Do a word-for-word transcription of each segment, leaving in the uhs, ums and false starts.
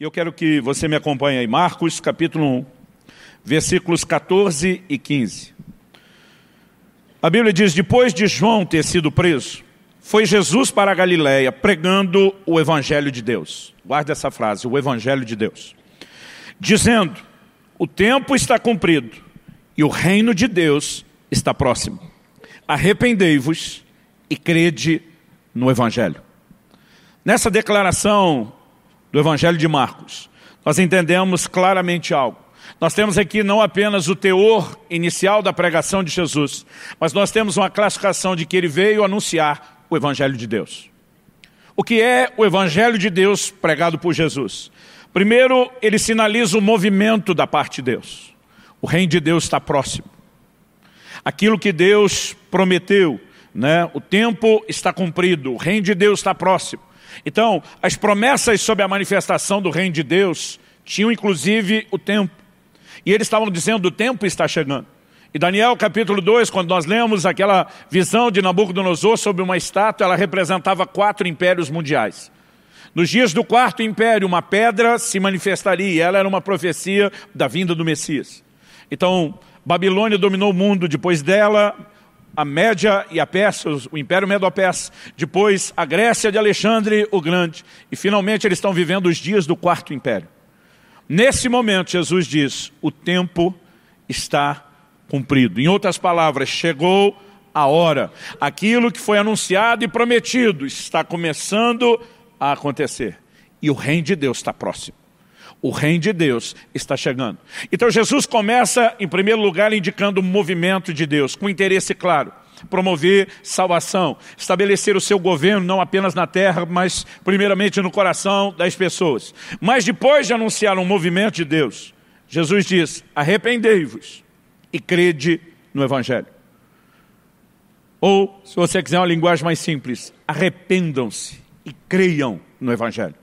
E eu quero que você me acompanhe aí. Marcos, capítulo um, versículos quatorze e quinze. A Bíblia diz, depois de João ter sido preso, foi Jesus para a Galiléia, pregando o Evangelho de Deus. Guarda essa frase, o Evangelho de Deus. Dizendo, o tempo está cumprido e o reino de Deus está próximo. Arrependei-vos e crede no Evangelho. Nessa declaração do Evangelho de Marcos, nós entendemos claramente algo. Nós temos aqui não apenas o teor inicial da pregação de Jesus, mas nós temos uma classificação de que ele veio anunciar o Evangelho de Deus. O que é o Evangelho de Deus pregado por Jesus? Primeiro, ele sinaliza o movimento da parte de Deus. O reino de Deus está próximo. Aquilo que Deus prometeu, né? O tempo está cumprido, o reino de Deus está próximo. Então, as promessas sobre a manifestação do reino de Deus tinham inclusive o tempo. E eles estavam dizendo, o tempo está chegando. E Daniel capítulo dois, quando nós lemos aquela visão de Nabucodonosor sobre uma estátua, ela representava quatro impérios mundiais. Nos dias do quarto império, uma pedra se manifestaria, e ela era uma profecia da vinda do Messias. Então, Babilônia dominou o mundo, depois dela a Média e a Pérsia, o Império Medo-Persa, depois a Grécia de Alexandre o Grande, e finalmente eles estão vivendo os dias do Quarto Império. Nesse momento Jesus diz, o tempo está cumprido. Em outras palavras, chegou a hora. Aquilo que foi anunciado e prometido está começando a acontecer. E o reino de Deus está próximo. O reino de Deus está chegando. Então Jesus começa, em primeiro lugar, indicando o movimento de Deus, com interesse claro, promover salvação, estabelecer o seu governo, não apenas na terra, mas primeiramente no coração das pessoas. Mas depois de anunciar um movimento de Deus, Jesus diz, arrependei-vos e crede no Evangelho. Ou, se você quiser uma linguagem mais simples, arrependam-se e creiam no Evangelho.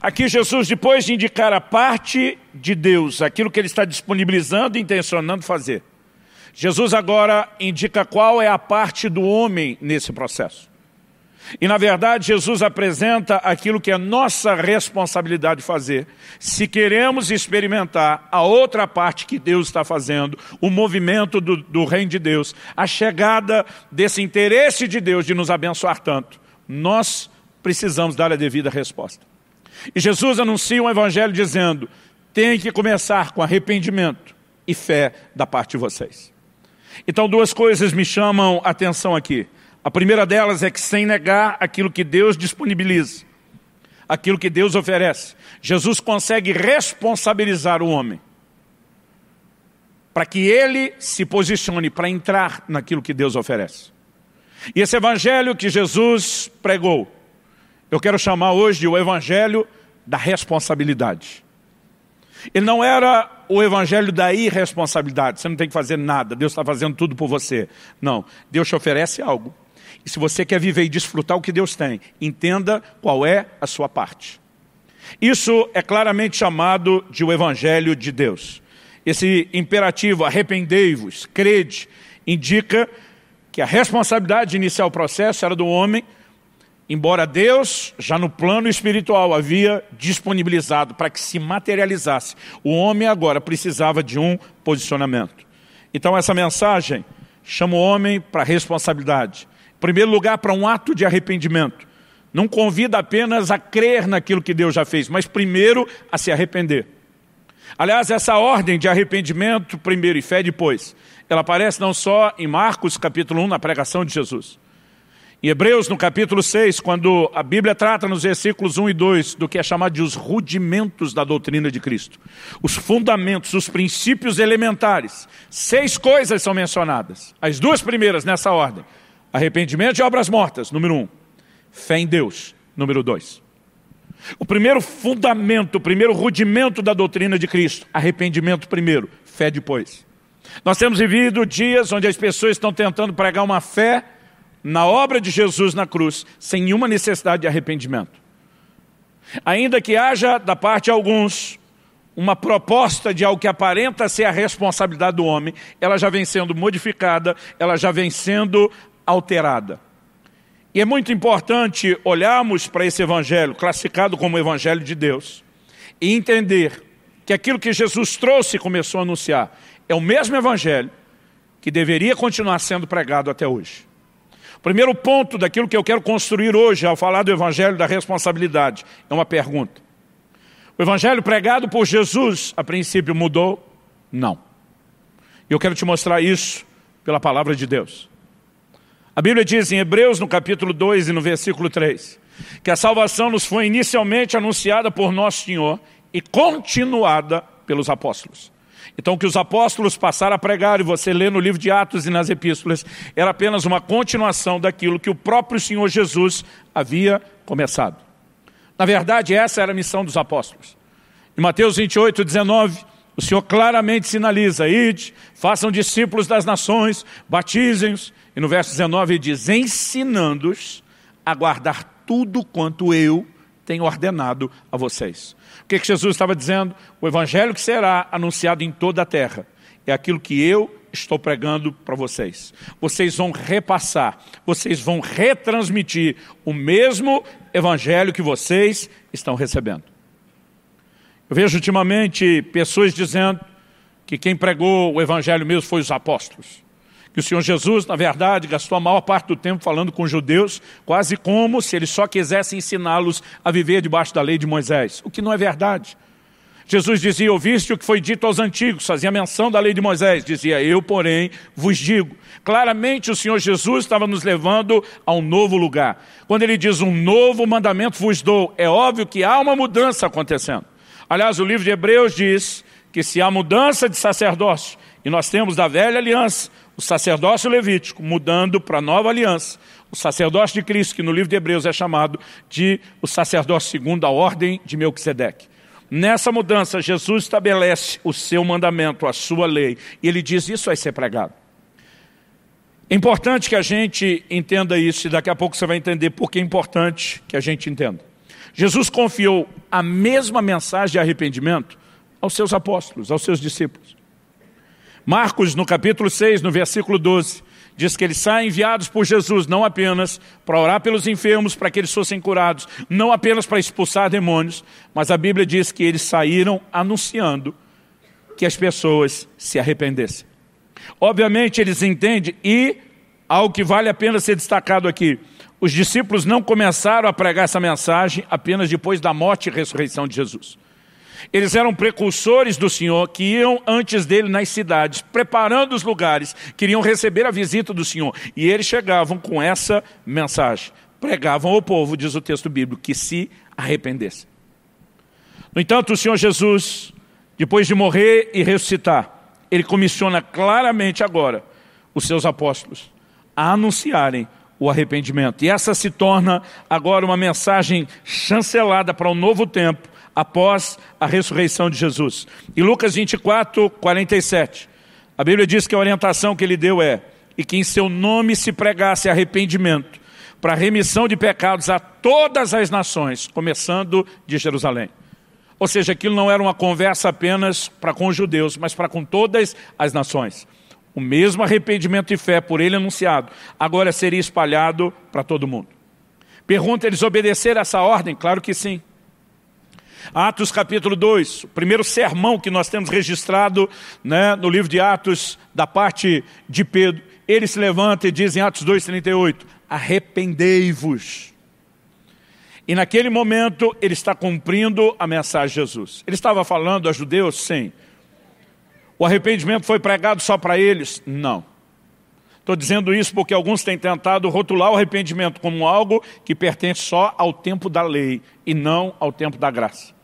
Aqui Jesus, depois de indicar a parte de Deus, aquilo que ele está disponibilizando e intencionando fazer, Jesus agora indica qual é a parte do homem nesse processo. E na verdade Jesus apresenta aquilo que é nossa responsabilidade fazer, se queremos experimentar a outra parte que Deus está fazendo, o movimento do, do reino de Deus, a chegada desse interesse de Deus de nos abençoar tanto. Nós precisamos dar a devida resposta. E Jesus anuncia um evangelho dizendo, tem que começar com arrependimento e fé da parte de vocês. Então duas coisas me chamam a atenção aqui. A primeira delas é que sem negar aquilo que Deus disponibiliza, aquilo que Deus oferece, Jesus consegue responsabilizar o homem para que ele se posicione para entrar naquilo que Deus oferece. E esse evangelho que Jesus pregou, eu quero chamar hoje o evangelho da responsabilidade. Ele não era o evangelho da irresponsabilidade. Você não tem que fazer nada, Deus está fazendo tudo por você. Não, Deus te oferece algo. E se você quer viver e desfrutar o que Deus tem, entenda qual é a sua parte. Isso é claramente chamado de o evangelho de Deus. Esse imperativo, arrependei-vos, crede, indica que a responsabilidade de iniciar o processo era do homem, embora Deus, já no plano espiritual, havia disponibilizado para que se materializasse, o homem agora precisava de um posicionamento. Então essa mensagem chama o homem para a responsabilidade. Em primeiro lugar, para um ato de arrependimento. Não convida apenas a crer naquilo que Deus já fez, mas primeiro a se arrepender. Aliás, essa ordem de arrependimento primeiro e fé depois, ela aparece não só em Marcos capítulo um, na pregação de Jesus. Em Hebreus, no capítulo seis, quando a Bíblia trata nos versículos um e dois do que é chamado de os rudimentos da doutrina de Cristo, os fundamentos, os princípios elementares, seis coisas são mencionadas. As duas primeiras nessa ordem, arrependimento e obras mortas, número um, fé em Deus, número dois. O primeiro fundamento, o primeiro rudimento da doutrina de Cristo, arrependimento primeiro, fé depois. Nós temos vivido dias onde as pessoas estão tentando pregar uma fé na obra de Jesus na cruz, sem nenhuma necessidade de arrependimento. Ainda que haja, da parte de alguns, uma proposta de algo que aparenta ser a responsabilidade do homem, ela já vem sendo modificada, ela já vem sendo alterada. E é muito importante olharmos para esse evangelho, classificado como o evangelho de Deus, e entender que aquilo que Jesus trouxe e começou a anunciar é o mesmo Evangelho que deveria continuar sendo pregado até hoje. O primeiro ponto daquilo que eu quero construir hoje ao falar do Evangelho da responsabilidade é uma pergunta. O Evangelho pregado por Jesus, a princípio, mudou? Não. E eu quero te mostrar isso pela palavra de Deus. A Bíblia diz em Hebreus, no capítulo dois e no versículo três, que a salvação nos foi inicialmente anunciada por nosso Senhor e continuada pelos apóstolos. Então, o que os apóstolos passaram a pregar, e você lê no livro de Atos e nas epístolas, era apenas uma continuação daquilo que o próprio Senhor Jesus havia começado. Na verdade, essa era a missão dos apóstolos. Em Mateus vinte e oito, dezenove, o Senhor claramente sinaliza: ide, façam discípulos das nações, batizem-os. E no verso dezenove ele diz: ensinando-os a guardar tudo quanto eu tenho ordenado a vocês. O que, que Jesus estava dizendo? O evangelho que será anunciado em toda a terra é aquilo que eu estou pregando para vocês. Vocês vão repassar, vocês vão retransmitir o mesmo evangelho que vocês estão recebendo. Eu vejo ultimamente pessoas dizendo que quem pregou o evangelho mesmo foi os apóstolos. Que o Senhor Jesus, na verdade, gastou a maior parte do tempo falando com os judeus, quase como se ele só quisesse ensiná-los a viver debaixo da lei de Moisés, o que não é verdade. Jesus dizia: ouviste o que foi dito aos antigos, fazia menção da lei de Moisés, dizia: eu, porém, vos digo. Claramente o Senhor Jesus estava nos levando a um novo lugar. Quando ele diz: um novo mandamento vos dou, é óbvio que há uma mudança acontecendo. Aliás, o livro de Hebreus diz que se há mudança de sacerdócio, e nós temos da velha aliança o sacerdócio levítico mudando para a nova aliança, o sacerdócio de Cristo, que no livro de Hebreus é chamado de o sacerdócio segundo a ordem de Melquisedeque. Nessa mudança, Jesus estabelece o seu mandamento, a sua lei, e ele diz: isso vai ser pregado. É importante que a gente entenda isso, e daqui a pouco você vai entender porque é importante que a gente entenda. Jesus confiou a mesma mensagem de arrependimento aos seus apóstolos, aos seus discípulos. Marcos, no capítulo seis, no versículo doze, diz que eles saem enviados por Jesus, não apenas para orar pelos enfermos, para que eles fossem curados, não apenas para expulsar demônios, mas a Bíblia diz que eles saíram anunciando que as pessoas se arrependessem. Obviamente eles entendem, e algo que vale a pena ser destacado aqui: os discípulos não começaram a pregar essa mensagem apenas depois da morte e ressurreição de Jesus. Eles eram precursores do Senhor, que iam antes dele nas cidades, preparando os lugares, queriam receber a visita do Senhor. E eles chegavam com essa mensagem. Pregavam ao povo, diz o texto bíblico, que se arrependesse. No entanto, o Senhor Jesus, depois de morrer e ressuscitar, ele comissiona claramente agora os seus apóstolos a anunciarem o arrependimento. E essa se torna agora uma mensagem chancelada para um novo tempo, após a ressurreição de Jesus. Em Lucas vinte e quatro, quarenta e sete, a Bíblia diz que a orientação que ele deu é: e que em seu nome se pregasse arrependimento para remissão de pecados a todas as nações, começando de Jerusalém. Ou seja, aquilo não era uma conversa apenas para com os judeus, mas para com todas as nações. O mesmo arrependimento e fé por ele anunciado agora seria espalhado para todo mundo. Pergunta: eles obedeceram essa ordem? Claro que sim. Atos capítulo dois, o primeiro sermão que nós temos registrado, né, no livro de Atos, da parte de Pedro. Ele se levanta e diz em Atos dois, trinta e oito, arrependei-vos. E naquele momento ele está cumprindo a mensagem de Jesus. Ele estava falando a judeus? Sim. O arrependimento foi pregado só para eles? Não. Estou dizendo isso porque alguns têm tentado rotular o arrependimento como algo que pertence só ao tempo da lei e não ao tempo da graça.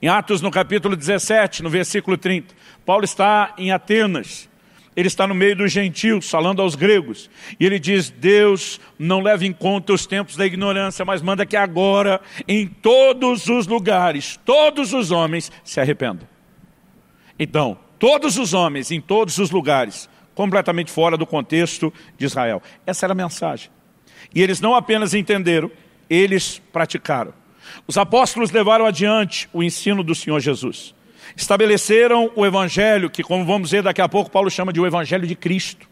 Em Atos, no capítulo dezessete, no versículo trinta, Paulo está em Atenas. Ele está no meio dos gentios, falando aos gregos. E ele diz: Deus não leva em conta os tempos da ignorância, mas manda que agora, em todos os lugares, todos os homens se arrependam. Então, todos os homens, em todos os lugares, completamente fora do contexto de Israel. Essa era a mensagem. E eles não apenas entenderam, eles praticaram. Os apóstolos levaram adiante o ensino do Senhor Jesus. Estabeleceram o evangelho, que, como vamos ver daqui a pouco, Paulo chama de o evangelho de Cristo.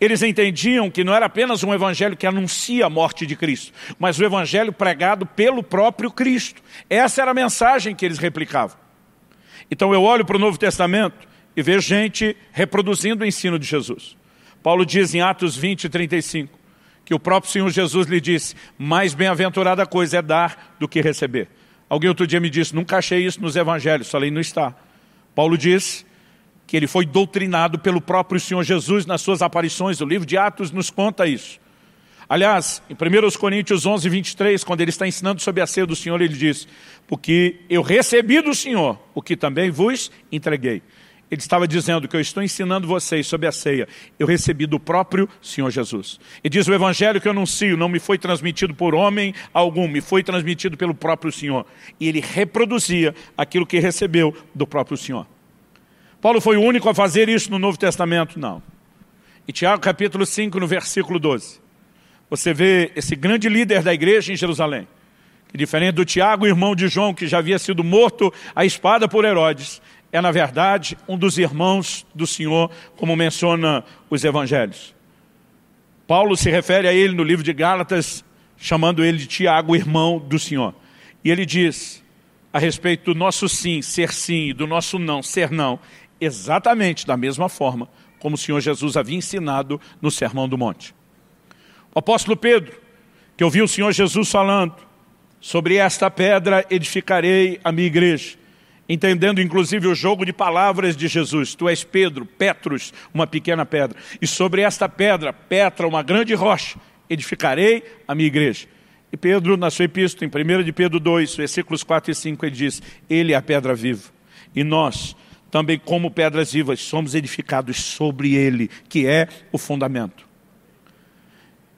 Eles entendiam que não era apenas um evangelho que anuncia a morte de Cristo, mas o evangelho pregado pelo próprio Cristo. Essa era a mensagem que eles replicavam. Então eu olho para o Novo Testamento e vejo gente reproduzindo o ensino de Jesus. Paulo diz em Atos vinte, trinta e cinco, que o próprio Senhor Jesus lhe disse, mais bem-aventurada coisa é dar do que receber. Alguém outro dia me disse, nunca achei isso nos evangelhos, falei, não está. Paulo diz que ele foi doutrinado pelo próprio Senhor Jesus nas suas aparições. O livro de Atos nos conta isso. Aliás, em primeira Coríntios onze, vinte e três, quando ele está ensinando sobre a ceia do Senhor, ele diz, porque eu recebi do Senhor o que também vos entreguei. Ele estava dizendo que eu estou ensinando vocês sobre a ceia. Eu recebi do próprio Senhor Jesus. Ele diz, o evangelho que eu anuncio não me foi transmitido por homem algum, me foi transmitido pelo próprio Senhor. E ele reproduzia aquilo que recebeu do próprio Senhor. Paulo foi o único a fazer isso no Novo Testamento? Não. Em Tiago capítulo cinco, no versículo doze, você vê esse grande líder da igreja em Jerusalém, que diferente do Tiago, irmão de João, que já havia sido morto à espada por Herodes, é na verdade um dos irmãos do Senhor, como menciona os evangelhos. Paulo se refere a ele no livro de Gálatas, chamando ele de Tiago, irmão do Senhor. E ele diz a respeito do nosso sim, ser sim, e do nosso não, ser não, exatamente da mesma forma como o Senhor Jesus havia ensinado no Sermão do Monte. O apóstolo Pedro, que ouviu o Senhor Jesus falando, sobre esta pedra edificarei a minha igreja, entendendo inclusive o jogo de palavras de Jesus, tu és Pedro, Petros, uma pequena pedra, e sobre esta pedra, Petra, uma grande rocha, edificarei a minha igreja. E Pedro, na sua epístola, em primeira de Pedro dois, versículos quatro e cinco, ele diz, ele é a pedra viva, e nós também, como pedras vivas, somos edificados sobre ele, que é o fundamento.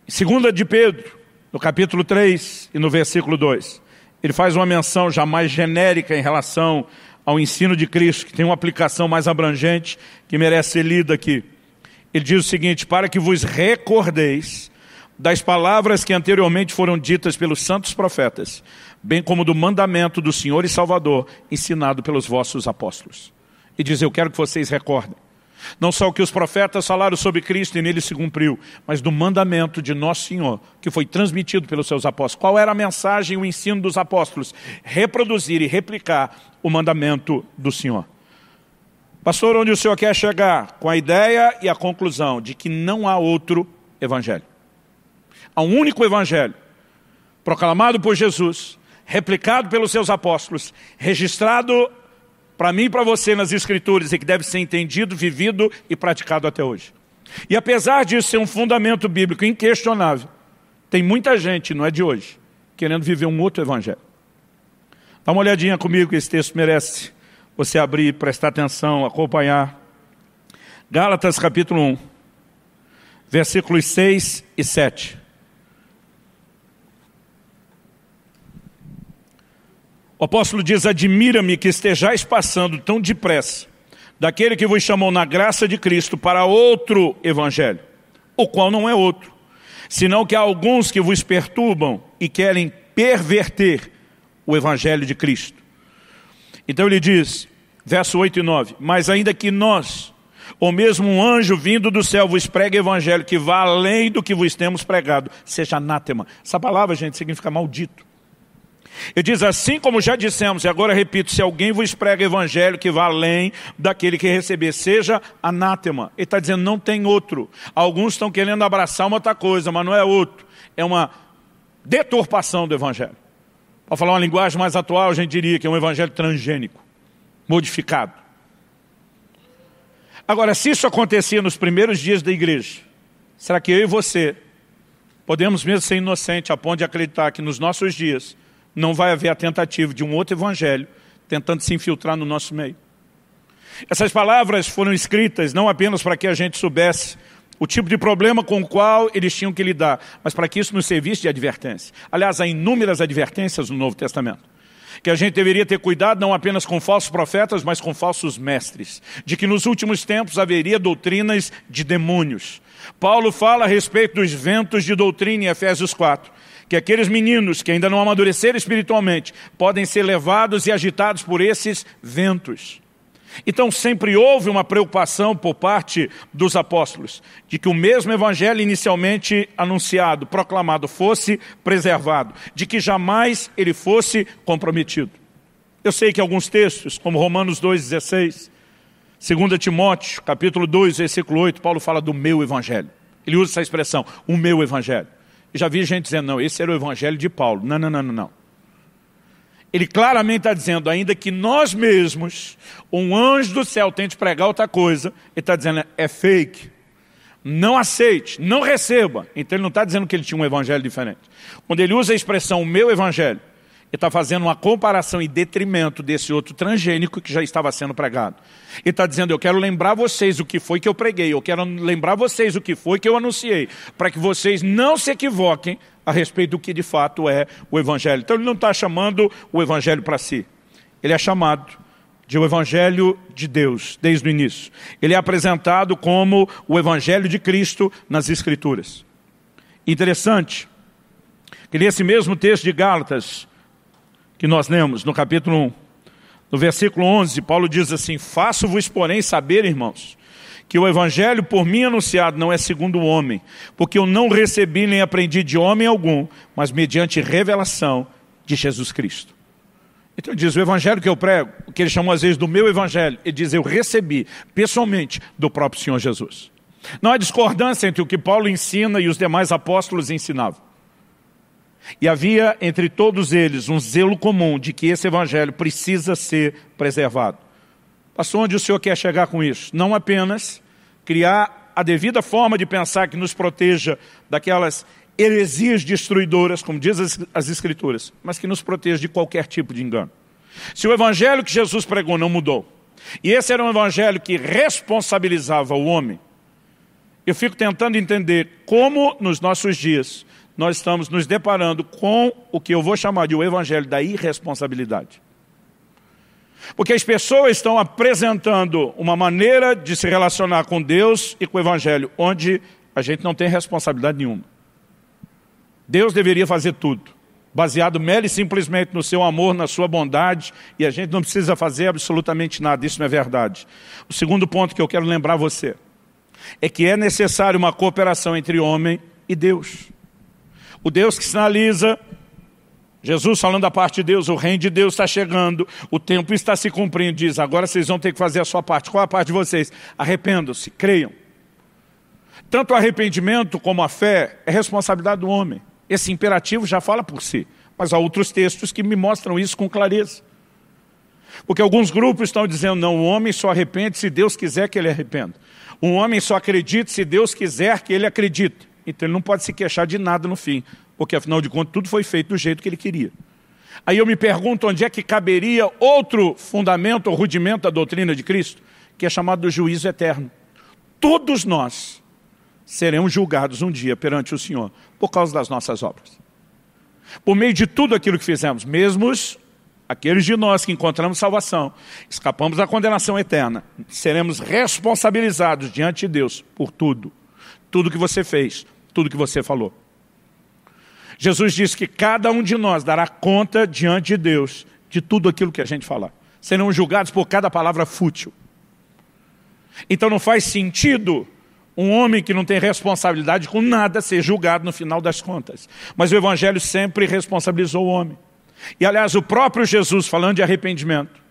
Em segunda de Pedro, no capítulo três e no versículo dois, ele faz uma menção já mais genérica em relação ao ensino de Cristo, que tem uma aplicação mais abrangente, que merece ser lida aqui. Ele diz o seguinte, para que vos recordeis das palavras que anteriormente foram ditas pelos santos profetas, bem como do mandamento do Senhor e Salvador, ensinado pelos vossos apóstolos. E diz, eu quero que vocês recordem, não só o que os profetas falaram sobre Cristo e nele se cumpriu, mas do mandamento de nosso Senhor, que foi transmitido pelos seus apóstolos. Qual era a mensagem e o ensino dos apóstolos? Reproduzir e replicar o mandamento do Senhor. Pastor, onde o senhor quer chegar? Com a ideia e a conclusão de que não há outro evangelho. Há um único evangelho, proclamado por Jesus, replicado pelos seus apóstolos, registrado para mim e para você nas Escrituras, e que deve ser entendido, vivido e praticado até hoje. E apesar disso ser um fundamento bíblico inquestionável, tem muita gente, não é de hoje, querendo viver um outro evangelho. Dá uma olhadinha comigo, que esse texto merece você abrir, prestar atenção, acompanhar. Gálatas capítulo um, versículos seis e sete. O apóstolo diz, admira-me que estejais passando tão depressa daquele que vos chamou na graça de Cristo para outro evangelho, o qual não é outro, senão que há alguns que vos perturbam e querem perverter o evangelho de Cristo. Então ele diz, verso oito e nove, mas ainda que nós, ou mesmo um anjo vindo do céu, vos pregue evangelho que vá além do que vos temos pregado, seja anátema. Essa palavra, gente, significa maldito. Ele diz, assim como já dissemos, e agora repito, se alguém vos prega evangelho que vá além daquele que receber, seja anátema. Ele está dizendo, não tem outro. Alguns estão querendo abraçar uma outra coisa, mas não é outro. É uma deturpação do evangelho. Para falar uma linguagem mais atual, a gente diria que é um evangelho transgênico, modificado. Agora, se isso acontecia nos primeiros dias da igreja, será que eu e você podemos mesmo ser inocentes a ponto de acreditar que nos nossos dias não vai haver a tentativa de um outro evangelho tentando se infiltrar no nosso meio? Essas palavras foram escritas não apenas para que a gente soubesse o tipo de problema com o qual eles tinham que lidar, mas para que isso nos servisse de advertência. Aliás, há inúmeras advertências no Novo Testamento, que a gente deveria ter cuidado não apenas com falsos profetas, mas com falsos mestres, de que nos últimos tempos haveria doutrinas de demônios. Paulo fala a respeito dos ventos de doutrina em Efésios quatro, que aqueles meninos que ainda não amadureceram espiritualmente podem ser levados e agitados por esses ventos. Então sempre houve uma preocupação por parte dos apóstolos de que o mesmo evangelho inicialmente anunciado, proclamado, fosse preservado, de que jamais ele fosse comprometido. Eu sei que alguns textos, como Romanos dois, dezesseis, dois Timóteo, capítulo dois, versículo oito, Paulo fala do meu evangelho. Ele usa essa expressão, o meu evangelho. E já vi gente dizendo, não, esse era o evangelho de Paulo. Não, não, não, não, não. Ele claramente está dizendo, ainda que nós mesmos, um anjo do céu tente pregar outra coisa, ele está dizendo, é fake, não aceite, não receba. Então ele não está dizendo que ele tinha um evangelho diferente. Quando ele usa a expressão, o meu evangelho, ele está fazendo uma comparação e detrimento desse outro transgênico que já estava sendo pregado. Ele está dizendo, eu quero lembrar vocês o que foi que eu preguei, eu quero lembrar vocês o que foi que eu anunciei, para que vocês não se equivoquem a respeito do que de fato é o evangelho. Então ele não está chamando o evangelho para si. Ele é chamado de o evangelho de Deus, desde o início. Ele é apresentado como o evangelho de Cristo nas Escrituras. Interessante, que nesse mesmo texto de Gálatas, que nós lemos no capítulo um, no versículo onze, Paulo diz assim, faço-vos, porém, saber, irmãos, que o evangelho por mim anunciado não é segundo o homem, porque eu não recebi nem aprendi de homem algum, mas mediante revelação de Jesus Cristo. Então ele diz, o evangelho que eu prego, o que ele chamou às vezes do meu evangelho, ele diz, eu recebi pessoalmente do próprio Senhor Jesus. Não há discordância entre o que Paulo ensina e os demais apóstolos ensinavam. E havia entre todos eles um zelo comum de que esse evangelho precisa ser preservado. Pastor, onde o senhor quer chegar com isso? Não apenas criar a devida forma de pensar que nos proteja daquelas heresias destruidoras, como diz as, as Escrituras, mas que nos proteja de qualquer tipo de engano. Se o evangelho que Jesus pregou não mudou, e esse era um evangelho que responsabilizava o homem, eu fico tentando entender como nos nossos dias nós estamos nos deparando com o que eu vou chamar de o evangelho da irresponsabilidade. Porque as pessoas estão apresentando uma maneira de se relacionar com Deus e com o evangelho, onde a gente não tem responsabilidade nenhuma. Deus deveria fazer tudo, baseado mera e simplesmente no seu amor, na sua bondade, e a gente não precisa fazer absolutamente nada, isso não é verdade. O segundo ponto que eu quero lembrar você, é que é necessário uma cooperação entre homem e Deus. O Deus que sinaliza, Jesus falando da parte de Deus, o reino de Deus está chegando, o tempo está se cumprindo, diz, agora vocês vão ter que fazer a sua parte. Qual a parte de vocês? Arrependam-se, creiam. Tanto o arrependimento como a fé é responsabilidade do homem. Esse imperativo já fala por si, mas há outros textos que me mostram isso com clareza. Porque alguns grupos estão dizendo, não, o homem só arrepende se Deus quiser que ele arrependa. O homem só acredita se Deus quiser que ele acredite. Então ele não pode se queixar de nada no fim, porque afinal de contas tudo foi feito do jeito que ele queria. Aí eu me pergunto onde é que caberia outro fundamento ou rudimento da doutrina de Cristo, que é chamado do juízo eterno. Todos nós seremos julgados um dia perante o Senhor, por causa das nossas obras. Por meio de tudo aquilo que fizemos, mesmo aqueles de nós que encontramos salvação, escapamos da condenação eterna, seremos responsabilizados diante de Deus por tudo. Tudo que você fez, tudo que você falou. Jesus disse que cada um de nós dará conta diante de Deus de tudo aquilo que a gente falar. Serão julgados por cada palavra fútil. Então não faz sentido um homem que não tem responsabilidade com nada ser julgado no final das contas. Mas o evangelho sempre responsabilizou o homem. E aliás, o próprio Jesus, falando de arrependimento,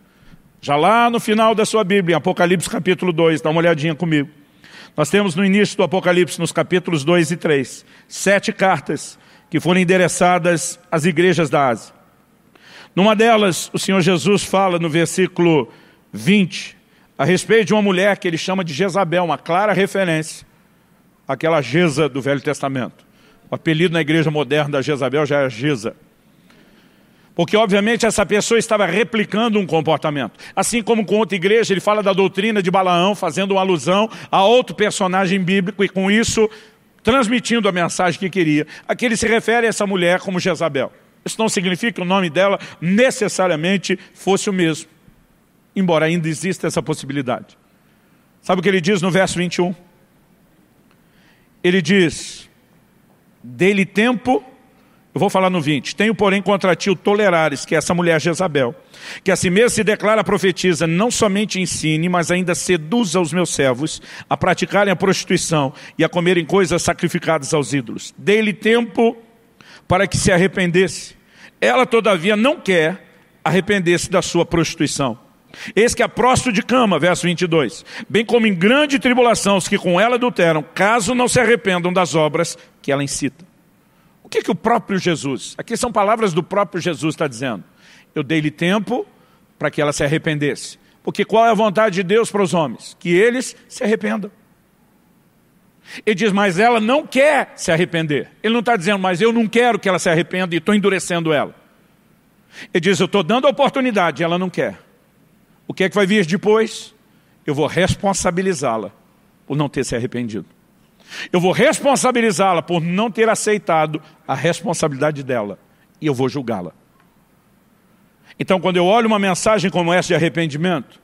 já lá no final da sua Bíblia, em Apocalipse capítulo dois, dá uma olhadinha comigo. Nós temos no início do Apocalipse, nos capítulos dois e três, sete cartas que foram endereçadas às igrejas da Ásia. Numa delas, o Senhor Jesus fala no versículo vinte, a respeito de uma mulher que ele chama de Jezabel, uma clara referência àquela Geza do Velho Testamento. O apelido na igreja moderna da Jezabel já é Geza. Porque, obviamente, essa pessoa estava replicando um comportamento. Assim como com outra igreja, ele fala da doutrina de Balaão, fazendo uma alusão a outro personagem bíblico e, com isso, transmitindo a mensagem que queria. Aqui ele se refere a essa mulher como Jezabel. Isso não significa que o nome dela necessariamente fosse o mesmo, embora ainda exista essa possibilidade. Sabe o que ele diz no verso vinte e um? Ele diz, dê-lhe tempo Eu vou falar no vinte. Tenho, porém, contra ti o tolerares, que é essa mulher Jezabel, que a si mesma se declara profetiza, não somente ensine, mas ainda seduza os meus servos a praticarem a prostituição e a comerem coisas sacrificadas aos ídolos. Dei-lhe tempo para que se arrependesse. Ela, todavia, não quer arrepender-se da sua prostituição. Eis que é próstro de cama, verso vinte e dois, bem como em grande tribulação os que com ela adulteram, caso não se arrependam das obras que ela incita. O que que o próprio Jesus, aqui são palavras do próprio Jesus, está dizendo? Eu dei-lhe tempo para que ela se arrependesse. Porque qual é a vontade de Deus para os homens? Que eles se arrependam. Ele diz, mas ela não quer se arrepender. Ele não está dizendo, mas eu não quero que ela se arrependa e estou endurecendo ela. Ele diz, eu estou dando a oportunidade e ela não quer. O que é que vai vir depois? Eu vou responsabilizá-la por não ter se arrependido. Eu vou responsabilizá-la por não ter aceitado a responsabilidade dela. E eu vou julgá-la. Então, quando eu olho uma mensagem como essa de arrependimento,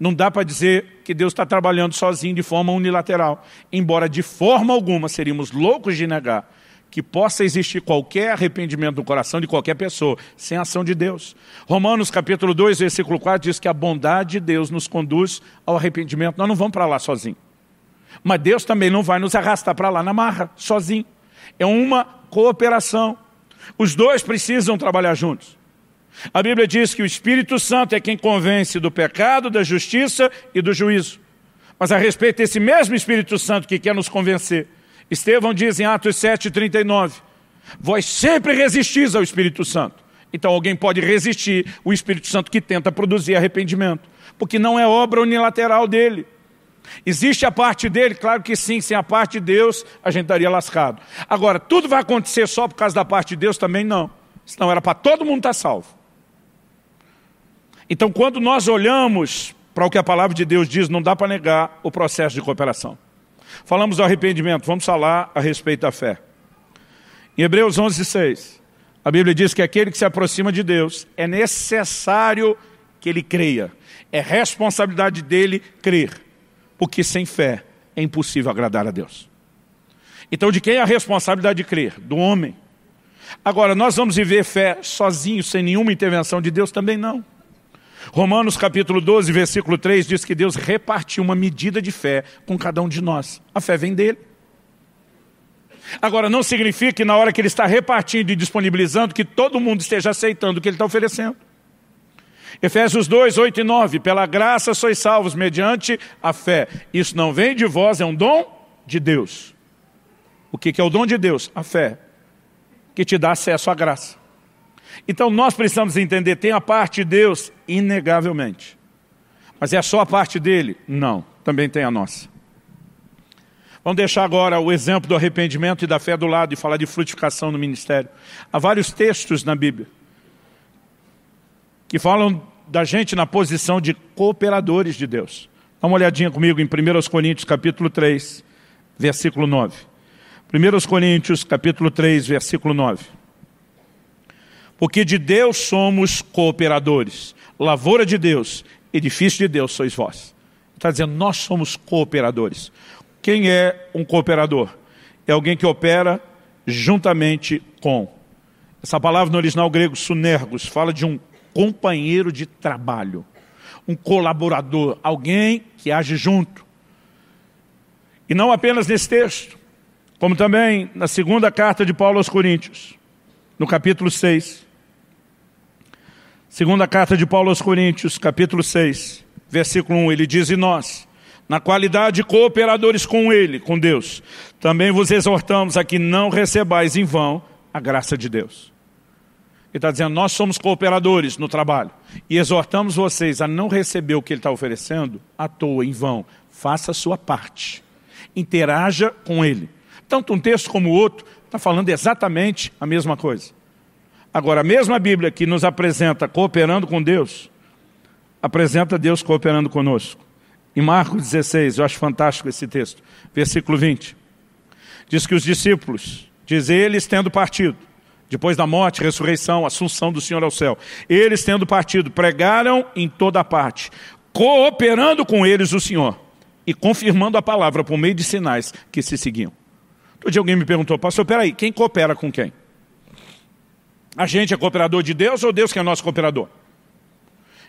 não dá para dizer que Deus está trabalhando sozinho de forma unilateral. Embora de forma alguma seríamos loucos de negar que possa existir qualquer arrependimento no coração de qualquer pessoa, sem ação de Deus. Romanos capítulo dois, versículo quatro, diz que a bondade de Deus nos conduz ao arrependimento. Nós não vamos para lá sozinho. Mas Deus também não vai nos arrastar para lá na marra, sozinho. É uma cooperação. Os dois precisam trabalhar juntos. A Bíblia diz que o Espírito Santo é quem convence do pecado, da justiça e do juízo. Mas a respeito desse mesmo Espírito Santo que quer nos convencer, Estevão diz em Atos sete, trinta e nove, vós sempre resistis ao Espírito Santo. Então alguém pode resistir o Espírito Santo que tenta produzir arrependimento, porque não é obra unilateral dele. Existe a parte dele? Claro que sim, sem a parte de Deus a gente estaria lascado. Agora, tudo vai acontecer só por causa da parte de Deus? Também não. Senão era para todo mundo estar salvo. Então quando nós olhamos para o que a palavra de Deus diz, não dá para negar o processo de cooperação. Falamos do arrependimento, vamos falar a respeito da fé. Em Hebreus onze, seis, a Bíblia diz que aquele que se aproxima de Deus é necessário que ele creia. É responsabilidade dele crer, porque sem fé é impossível agradar a Deus. Então de quem é a responsabilidade de crer? Do homem. Agora, nós vamos viver fé sozinho, sem nenhuma intervenção de Deus? Também não. Romanos capítulo doze, versículo três, diz que Deus repartiu uma medida de fé com cada um de nós. A fé vem dele. Agora, não significa que na hora que ele está repartindo e disponibilizando, que todo mundo esteja aceitando o que ele está oferecendo. Efésios dois, oito e nove, pela graça sois salvos mediante a fé. Isso não vem de vós, é um dom de Deus. O que é o dom de Deus? A fé, que te dá acesso à graça. Então nós precisamos entender, tem a parte de Deus, inegavelmente. Mas é só a parte dele? Não, também tem a nossa. Vamos deixar agora o exemplo do arrependimento e da fé do lado e falar de frutificação no ministério. Há vários textos na Bíblia que falam da gente na posição de cooperadores de Deus. Dá uma olhadinha comigo em primeira Coríntios capítulo três, versículo nove. primeira Coríntios capítulo três, versículo nove. Porque de Deus somos cooperadores. Lavoura de Deus, edifício de Deus sois vós. Está dizendo, nós somos cooperadores. Quem é um cooperador? É alguém que opera juntamente com. Essa palavra no original grego, sunergos, fala de um companheiro de trabalho, um colaborador, alguém que age junto. E não apenas nesse texto, como também na segunda carta de Paulo aos Coríntios, no capítulo seis. Segunda carta de Paulo aos Coríntios, capítulo seis, versículo um, ele diz, e nós, na qualidade de cooperadores com ele, com Deus, também vos exortamos a que não recebais em vão a graça de Deus. Ele está dizendo, nós somos cooperadores no trabalho e exortamos vocês a não receber o que ele está oferecendo à toa, em vão. Faça a sua parte. Interaja com ele. Tanto um texto como o outro está falando exatamente a mesma coisa. Agora, a mesma Bíblia que nos apresenta cooperando com Deus, apresenta Deus cooperando conosco. Em Marcos dezesseis, eu acho fantástico esse texto, versículo vinte. Diz que os discípulos, diz eles tendo partido, depois da morte, ressurreição, assunção do Senhor ao céu, eles tendo partido, pregaram em toda parte, cooperando com eles o Senhor e confirmando a palavra por meio de sinais que se seguiam. Outro dia alguém me perguntou, pastor, peraí, quem coopera com quem? A gente é cooperador de Deus ou Deus que é nosso cooperador?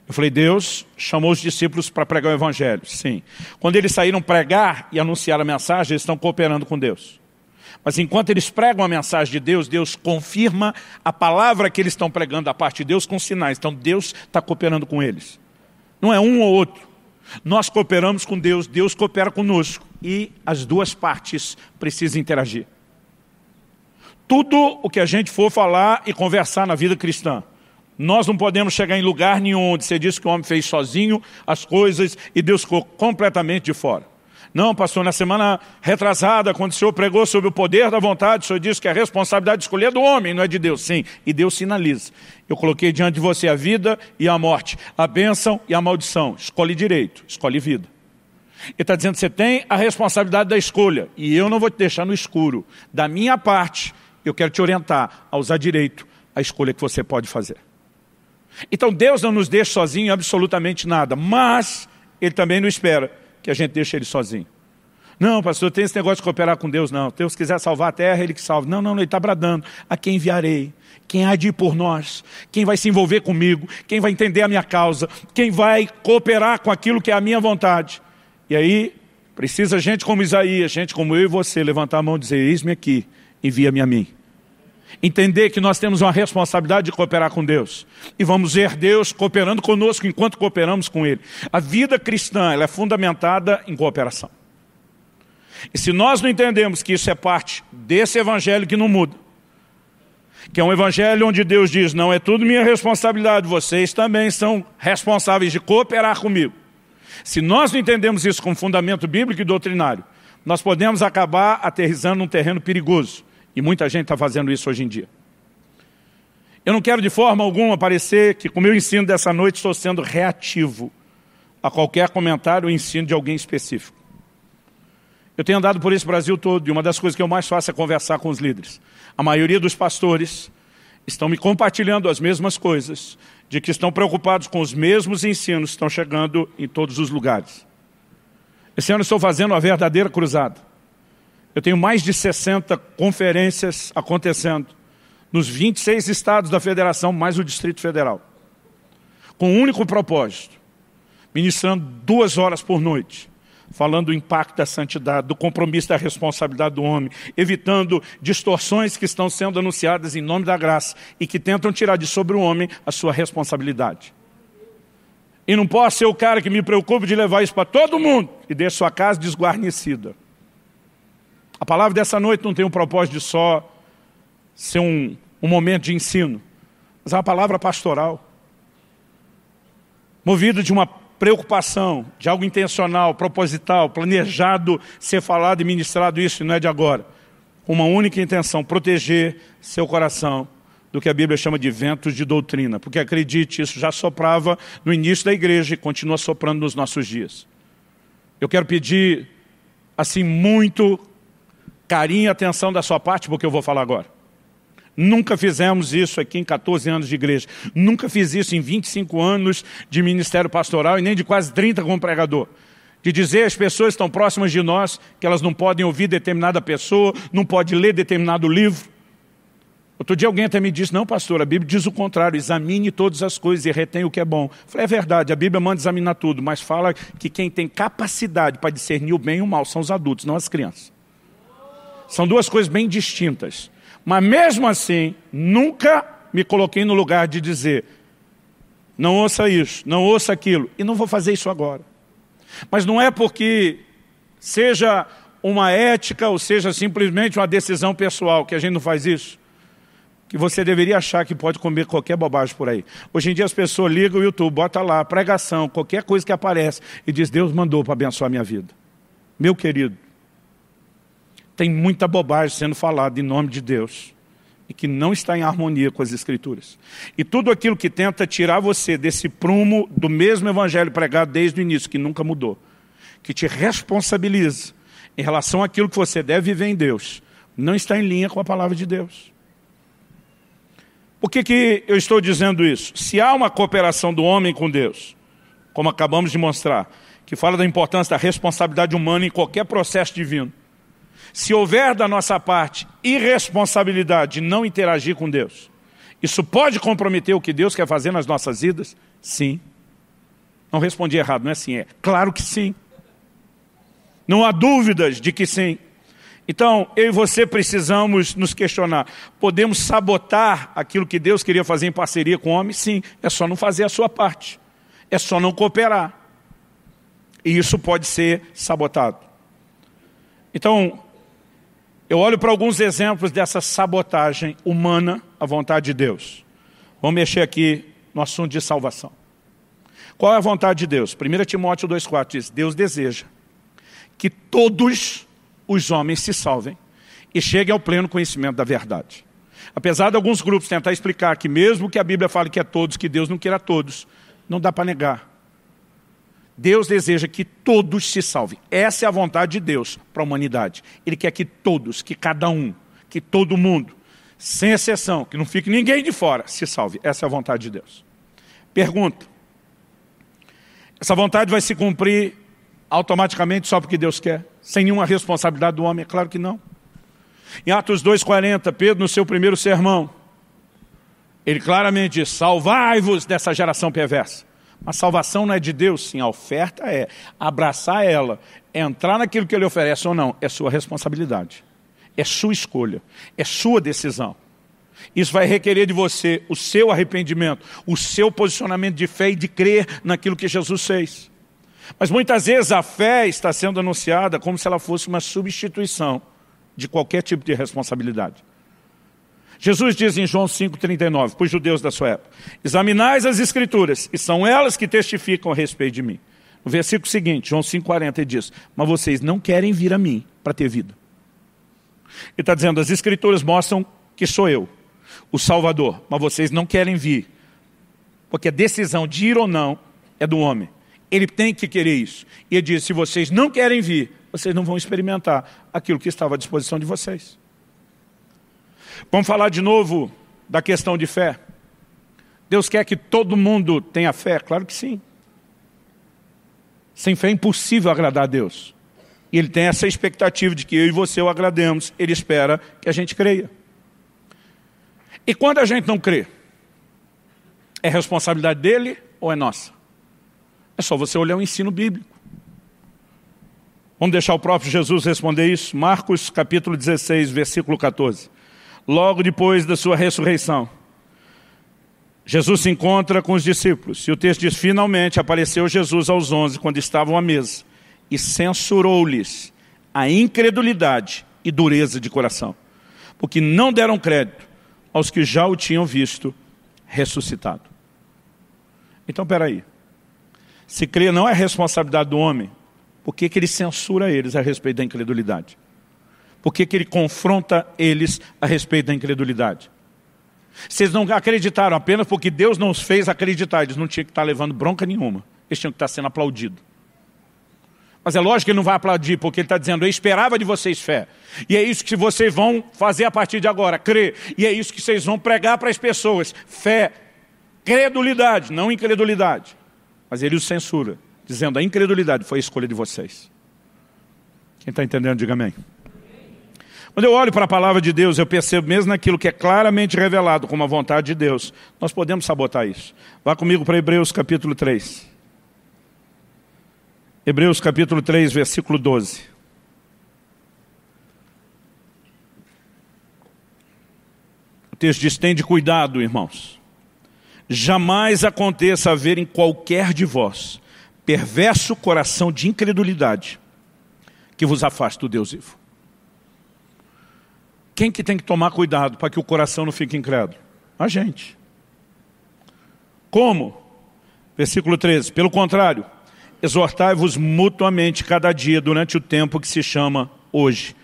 Eu falei, Deus chamou os discípulos para pregar o Evangelho. Sim. Quando eles saíram pregar e anunciaram a mensagem, eles estão cooperando com Deus. Mas enquanto eles pregam a mensagem de Deus, Deus confirma a palavra que eles estão pregando da parte de Deus com sinais. Então Deus está cooperando com eles. Não é um ou outro. Nós cooperamos com Deus, Deus coopera conosco. E as duas partes precisam interagir. Tudo o que a gente for falar e conversar na vida cristã, nós não podemos chegar em lugar nenhum onde você diz que o homem fez sozinho as coisas e Deus ficou completamente de fora. Não, pastor, na semana retrasada, quando o senhor pregou sobre o poder da vontade, o senhor disse que a responsabilidade de escolher é do homem, não é de Deus. Sim, e Deus sinaliza. Eu coloquei diante de você a vida e a morte, a bênção e a maldição. Escolhe direito, escolhe vida. Ele está dizendo que você tem a responsabilidade da escolha, e eu não vou te deixar no escuro. Da minha parte, eu quero te orientar a usar direito a escolha que você pode fazer. Então Deus não nos deixa sozinho em absolutamente nada, mas Ele também não espera que a gente deixe Ele sozinho. Não, pastor, tem esse negócio de cooperar com Deus, não. Deus quiser salvar a terra, Ele que salva. Não, não, Ele está bradando. A quem enviarei? Quem há de ir por nós? Quem vai se envolver comigo? Quem vai entender a minha causa? Quem vai cooperar com aquilo que é a minha vontade? E aí, precisa gente como Isaías, gente como eu e você, levantar a mão e dizer, eis-me aqui, envia-me a mim. Entender que nós temos uma responsabilidade de cooperar com Deus. E vamos ver Deus cooperando conosco enquanto cooperamos com Ele. A vida cristã, ela é fundamentada em cooperação. E se nós não entendemos que isso é parte desse evangelho que não muda, que é um evangelho onde Deus diz, não é tudo minha responsabilidade, vocês também são responsáveis de cooperar comigo. Se nós não entendemos isso como fundamento bíblico e doutrinário, nós podemos acabar aterrissando num terreno perigoso. E muita gente está fazendo isso hoje em dia. Eu não quero de forma alguma parecer que com o meu ensino dessa noite estou sendo reativo a qualquer comentário ou ensino de alguém específico. Eu tenho andado por esse Brasil todo e uma das coisas que eu mais faço é conversar com os líderes. A maioria dos pastores estão me compartilhando as mesmas coisas, de que estão preocupados com os mesmos ensinos que estão chegando em todos os lugares. Esse ano estou fazendo uma verdadeira cruzada. Eu tenho mais de sessenta conferências acontecendo nos vinte e seis estados da federação, mais o Distrito Federal. Com um único propósito, ministrando duas horas por noite, falando do impacto da santidade, do compromisso da responsabilidade do homem, evitando distorções que estão sendo anunciadas em nome da graça e que tentam tirar de sobre o homem a sua responsabilidade. E não posso ser o cara que me preocupe de levar isso para todo mundo e deixa sua casa desguarnecida. A palavra dessa noite não tem o propósito de só ser um, um momento de ensino, mas é uma palavra pastoral, movida de uma preocupação, de algo intencional, proposital, planejado, ser falado e ministrado isso, e não é de agora. Uma única intenção, proteger seu coração do que a Bíblia chama de ventos de doutrina, porque acredite, isso já soprava no início da igreja e continua soprando nos nossos dias. Eu quero pedir, assim, muito carinho e atenção da sua parte, porque eu vou falar agora. Nunca fizemos isso aqui em quatorze anos de igreja. Nunca fiz isso em vinte e cinco anos de ministério pastoral e nem de quase trinta como pregador. De dizer às pessoas que estão próximas de nós que elas não podem ouvir determinada pessoa, não podem ler determinado livro. Outro dia alguém até me disse, não pastor, a Bíblia diz o contrário, examine todas as coisas e retém o que é bom. Eu falei, é verdade, a Bíblia manda examinar tudo, mas fala que quem tem capacidade para discernir o bem e o mal são os adultos, não as crianças. São duas coisas bem distintas. Mas mesmo assim, nunca me coloquei no lugar de dizer não ouça isso, não ouça aquilo. E não vou fazer isso agora. Mas não é porque seja uma ética ou seja simplesmente uma decisão pessoal que a gente não faz isso, que você deveria achar que pode comer qualquer bobagem por aí. Hoje em dia as pessoas ligam o YouTube, bota lá, pregação, qualquer coisa que aparece e diz Deus mandou para abençoar a minha vida. Meu querido, tem muita bobagem sendo falada em nome de Deus e que não está em harmonia com as Escrituras. E tudo aquilo que tenta tirar você desse prumo do mesmo evangelho pregado desde o início, que nunca mudou, que te responsabiliza em relação àquilo que você deve viver em Deus, não está em linha com a palavra de Deus. Por que que eu estou dizendo isso? Se há uma cooperação do homem com Deus, como acabamos de mostrar, que fala da importância da responsabilidade humana em qualquer processo divino, se houver da nossa parte irresponsabilidade de não interagir com Deus Isso pode comprometer o que Deus quer fazer nas nossas vidas? Sim. Não respondi errado, não é sim, é claro que sim. Não há dúvidas de que sim. Então, eu e você precisamos nos questionar. Podemos sabotar aquilo que Deus queria fazer em parceria com o homem? Sim, é só não fazer a sua parte. É só não cooperar. E isso pode ser sabotado. Então, eu olho para alguns exemplos dessa sabotagem humana à vontade de Deus. Vamos mexer aqui no assunto de salvação. Qual é a vontade de Deus? primeiro Timóteo dois, quatro diz, Deus deseja que todos os homens se salvem e cheguem ao pleno conhecimento da verdade. Apesar de alguns grupos tentar explicar que mesmo que a Bíblia fale que é todos, que Deus não queira todos, não dá para negar. Deus deseja que todos se salvem. Essa é a vontade de Deus para a humanidade. Ele quer que todos, que cada um, que todo mundo, sem exceção, que não fique ninguém de fora, se salve. Essa é a vontade de Deus. Pergunta. Essa vontade vai se cumprir automaticamente só porque Deus quer? Sem nenhuma responsabilidade do homem? É claro que não. Em Atos dois, quarenta, Pedro, no seu primeiro sermão, ele claramente diz, salvai-vos dessa geração perversa. Mas salvação não é de Deus, sim, a oferta é. Abraçar ela, entrar naquilo que ele oferece ou não, é sua responsabilidade. É sua escolha, é sua decisão. Isso vai requerer de você o seu arrependimento, o seu posicionamento de fé e de crer naquilo que Jesus fez. Mas muitas vezes a fé está sendo anunciada como se ela fosse uma substituição de qualquer tipo de responsabilidade. Jesus diz em João cinco, trinta e nove, para os judeus da sua época, examinais as escrituras, e são elas que testificam a respeito de mim. No versículo seguinte, João cinco, quarenta, ele diz, mas vocês não querem vir a mim para ter vida. Ele está dizendo, as escrituras mostram que sou eu, o Salvador, mas vocês não querem vir, porque a decisão de ir ou não é do homem. Ele tem que querer isso. E ele diz, se vocês não querem vir, vocês não vão experimentar aquilo que estava à disposição de vocês. Vamos falar de novo da questão de fé. Deus quer que todo mundo tenha fé? Claro que sim. Sem fé é impossível agradar a Deus. E Ele tem essa expectativa de que eu e você o agrademos. Ele espera que a gente creia. E quando a gente não crê? É responsabilidade dele ou é nossa? É só você olhar o ensino bíblico. Vamos deixar o próprio Jesus responder isso? Marcos capítulo dezesseis, versículo quatorze. Logo depois da sua ressurreição, Jesus se encontra com os discípulos. E o texto diz, finalmente apareceu Jesus aos onze, quando estavam à mesa, e censurou-lhes a incredulidade e dureza de coração, porque não deram crédito aos que já o tinham visto ressuscitado. Então, peraí. Se crer não é responsabilidade do homem, por que que ele censura eles a respeito da incredulidade? Por que que ele confronta eles a respeito da incredulidade? Vocês não acreditaram apenas porque Deus não os fez acreditar. Eles não tinham que estar levando bronca nenhuma. Eles tinham que estar sendo aplaudidos. Mas é lógico que ele não vai aplaudir, porque ele está dizendo, eu esperava de vocês fé. E é isso que vocês vão fazer a partir de agora, crer. E é isso que vocês vão pregar para as pessoas. Fé, credulidade, não incredulidade. Mas ele os censura, dizendo, a incredulidade foi a escolha de vocês. Quem está entendendo, diga amém. Quando eu olho para a palavra de Deus, eu percebo mesmo naquilo que é claramente revelado como a vontade de Deus. Nós podemos sabotar isso. Vá comigo para Hebreus capítulo três. Hebreus capítulo três, versículo doze. O texto diz, tende cuidado, irmãos. Jamais aconteça haver em qualquer de vós perverso coração de incredulidade que vos afaste do Deus vivo. Quem que tem que tomar cuidado para que o coração não fique incrédulo? A gente. Como? Versículo treze. Pelo contrário, exortai-vos mutuamente cada dia durante o tempo que se chama hoje,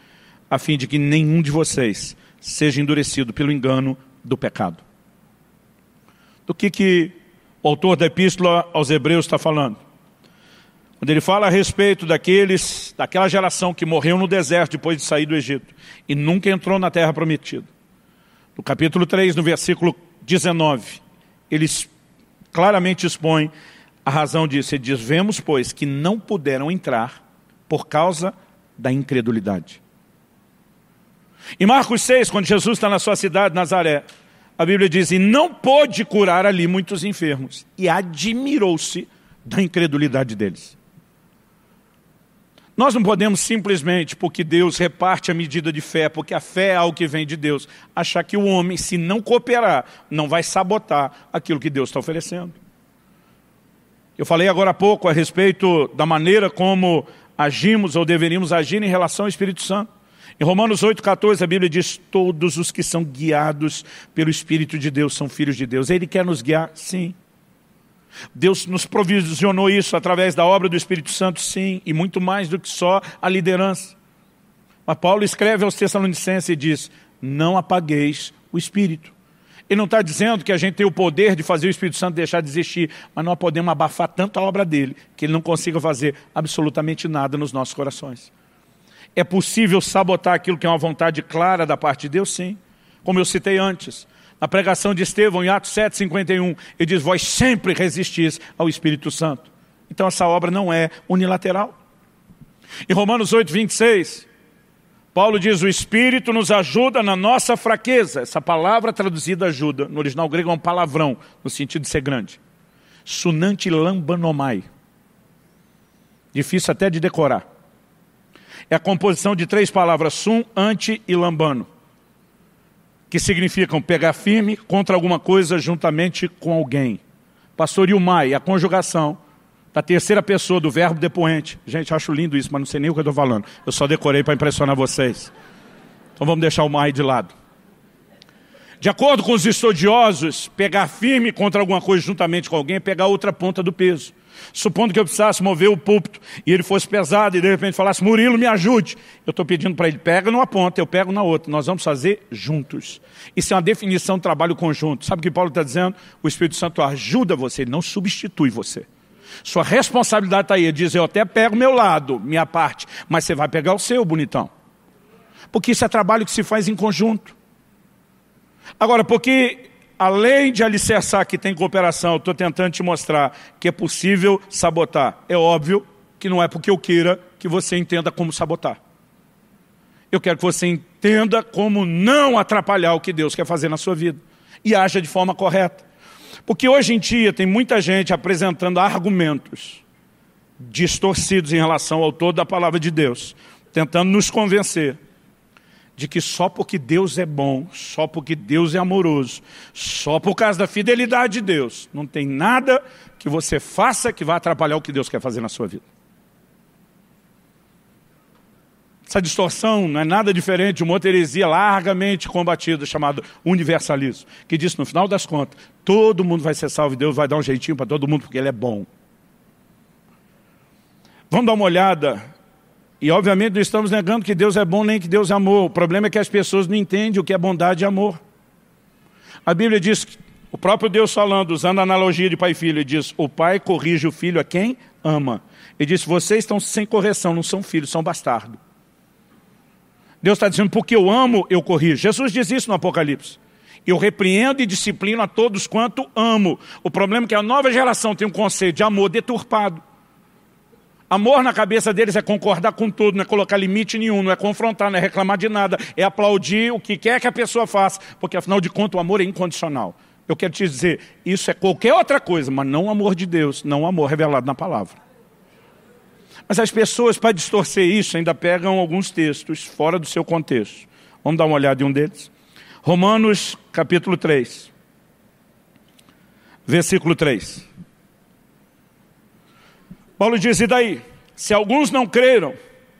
a fim de que nenhum de vocês seja endurecido pelo engano do pecado. Do que que o autor da epístola aos Hebreus está falando? Quando ele fala a respeito daqueles, daquela geração que morreu no deserto depois de sair do Egito e nunca entrou na terra prometida. No capítulo três, no versículo dezenove, ele claramente expõe a razão disso. Ele diz, vemos, pois, que não puderam entrar por causa da incredulidade. Em Marcos seis, quando Jesus está na sua cidade, Nazaré, a Bíblia diz, e não pôde curar ali muitos enfermos, e admirou-se da incredulidade deles. Nós não podemos simplesmente, porque Deus reparte a medida de fé, porque a fé é algo que vem de Deus, achar que o homem, se não cooperar, não vai sabotar aquilo que Deus está oferecendo. Eu falei agora há pouco a respeito da maneira como agimos ou deveríamos agir em relação ao Espírito Santo. Em Romanos oito, quatorze, a Bíblia diz, todos os que são guiados pelo Espírito de Deus são filhos de Deus. Ele quer nos guiar? Sim. Deus nos provisionou isso através da obra do Espírito Santo? Sim. E muito mais do que só a liderança. Mas Paulo escreve aos Tessalonicenses e diz, não apagueis o Espírito. Ele não está dizendo que a gente tem o poder de fazer o Espírito Santo deixar de existir, mas nós podemos abafar tanto a obra dele, que ele não consiga fazer absolutamente nada nos nossos corações. É possível sabotar aquilo que é uma vontade clara da parte de Deus? Sim. Como eu citei antes, na pregação de Estevão, em Atos sete, cinquenta e um, ele diz, vós sempre resistis ao Espírito Santo. Então essa obra não é unilateral. Em Romanos oito, vinte e seis... Paulo diz, o Espírito nos ajuda na nossa fraqueza. Essa palavra traduzida ajuda, no original grego é um palavrão, no sentido de ser grande. Sunante lambanomai. Difícil até de decorar. É a composição de três palavras, sun, ante e lambano, que significam pegar firme contra alguma coisa juntamente com alguém. Pastor Yumai, a conjugação da terceira pessoa do verbo depoente. Gente, acho lindo isso, mas não sei nem o que eu estou falando. Eu só decorei para impressionar vocês. Então vamos deixar o mais de lado. De acordo com os estudiosos, pegar firme contra alguma coisa juntamente com alguém é pegar outra ponta do peso. Supondo que eu precisasse mover o púlpito e ele fosse pesado e de repente falasse, Murilo, me ajude. Eu estou pedindo para ele, pega numa ponta, eu pego na outra. Nós vamos fazer juntos. Isso é uma definição de trabalho conjunto. Sabe o que Paulo está dizendo? O Espírito Santo ajuda você, ele não substitui você. Sua responsabilidade está aí, ele diz, eu até pego o meu lado, minha parte, mas você vai pegar o seu, bonitão. Porque isso é trabalho que se faz em conjunto. Agora, porque além de alicerçar que tem cooperação, eu estou tentando te mostrar que é possível sabotar. É óbvio que não é porque eu queira que você entenda como sabotar. Eu quero que você entenda como não atrapalhar o que Deus quer fazer na sua vida. E aja de forma correta. Porque hoje em dia tem muita gente apresentando argumentos distorcidos em relação ao todo da palavra de Deus, tentando nos convencer de que só porque Deus é bom, só porque Deus é amoroso, só por causa da fidelidade de Deus, não tem nada que você faça que vá atrapalhar o que Deus quer fazer na sua vida. Essa distorção não é nada diferente de uma outra heresia largamente combatida, chamada universalismo, que diz, no final das contas, todo mundo vai ser salvo e Deus vai dar um jeitinho para todo mundo, porque Ele é bom. Vamos dar uma olhada, e obviamente não estamos negando que Deus é bom nem que Deus é amor, o problema é que as pessoas não entendem o que é bondade e amor. A Bíblia diz, que o próprio Deus falando, usando a analogia de pai e filho, ele diz, o pai corrige o filho a quem ama. Ele diz, vocês estão sem correção, não são filhos, são bastardos. Deus está dizendo, porque eu amo, eu corrijo. Jesus diz isso no Apocalipse. Eu repreendo e disciplino a todos quanto amo. O problema é que a nova geração tem um conceito de amor deturpado. Amor na cabeça deles é concordar com tudo, não é colocar limite nenhum, não é confrontar, não é reclamar de nada, é aplaudir o que quer que a pessoa faça, porque afinal de contas o amor é incondicional. Eu quero te dizer, isso é qualquer outra coisa, mas não o amor de Deus, não o amor revelado na palavra. Mas as pessoas, para distorcer isso, ainda pegam alguns textos fora do seu contexto. Vamos dar uma olhada em um deles? Romanos capítulo três, versículo três. Paulo diz, e daí? Se alguns não creram,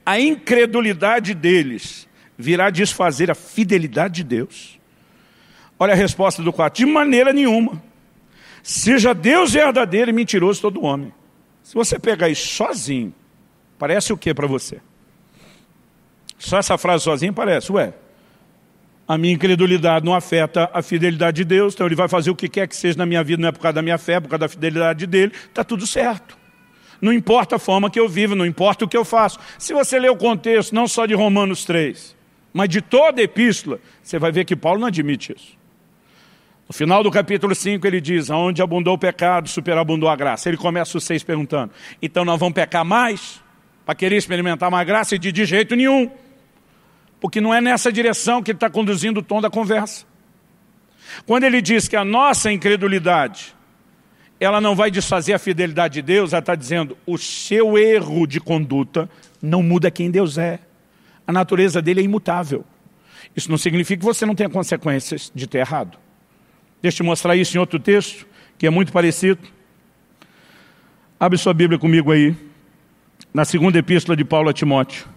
a incredulidade deles virá desfazer a fidelidade de Deus. Olha a resposta do quatro. De maneira nenhuma. Seja Deus verdadeiro e mentiroso todo homem. Se você pegar isso sozinho, parece o que para você? Só essa frase sozinha parece, ué, a minha incredulidade não afeta a fidelidade de Deus, então ele vai fazer o que quer que seja na minha vida, não é por causa da minha fé, é por causa da fidelidade dele, está tudo certo. Não importa a forma que eu vivo, não importa o que eu faço. Se você ler o contexto, não só de Romanos três, mas de toda a epístola, você vai ver que Paulo não admite isso. No final do capítulo cinco ele diz, aonde abundou o pecado, superabundou a graça. Ele começa o seis perguntando, então nós vamos pecar mais? Para querer experimentar mais graça? E de, de jeito nenhum. Porque não é nessa direção que ele está conduzindo o tom da conversa. Quando ele diz que a nossa incredulidade, ela não vai desfazer a fidelidade de Deus, ela está dizendo, o seu erro de conduta não muda quem Deus é. A natureza dele é imutável. Isso não significa que você não tenha consequências de ter errado. Deixa eu te mostrar isso em outro texto, que é muito parecido. Abre sua Bíblia comigo aí, na segunda epístola de Paulo a Timóteo.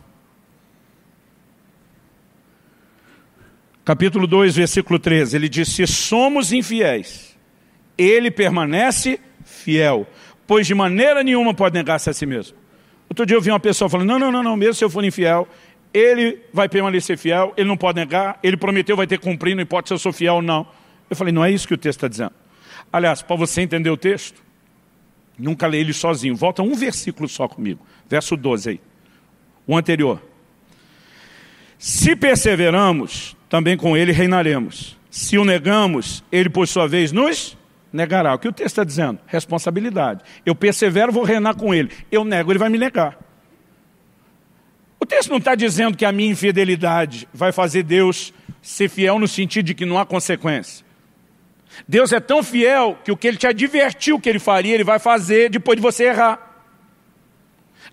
Capítulo dois, versículo treze, ele diz, se somos infiéis, ele permanece fiel, pois de maneira nenhuma pode negar-se a si mesmo. Outro dia eu vi uma pessoa falando, não, não, não, não, mesmo se eu for infiel, ele vai permanecer fiel, ele não pode negar, ele prometeu, vai ter que cumprir, não importa se eu sou fiel ou não. Eu falei, não é isso que o texto está dizendo. Aliás, para você entender o texto, nunca leia ele sozinho, volta um versículo só comigo, verso doze aí, o anterior. Se perseveramos, também com ele reinaremos. Se o negamos, ele por sua vez nos negará. O que o texto está dizendo? Responsabilidade. Eu persevero, vou reinar com ele. Eu nego, ele vai me negar. O texto não está dizendo que a minha infidelidade vai fazer Deus ser fiel no sentido de que não há consequência. Deus é tão fiel que o que ele te advertiu que ele faria, ele vai fazer depois de você errar.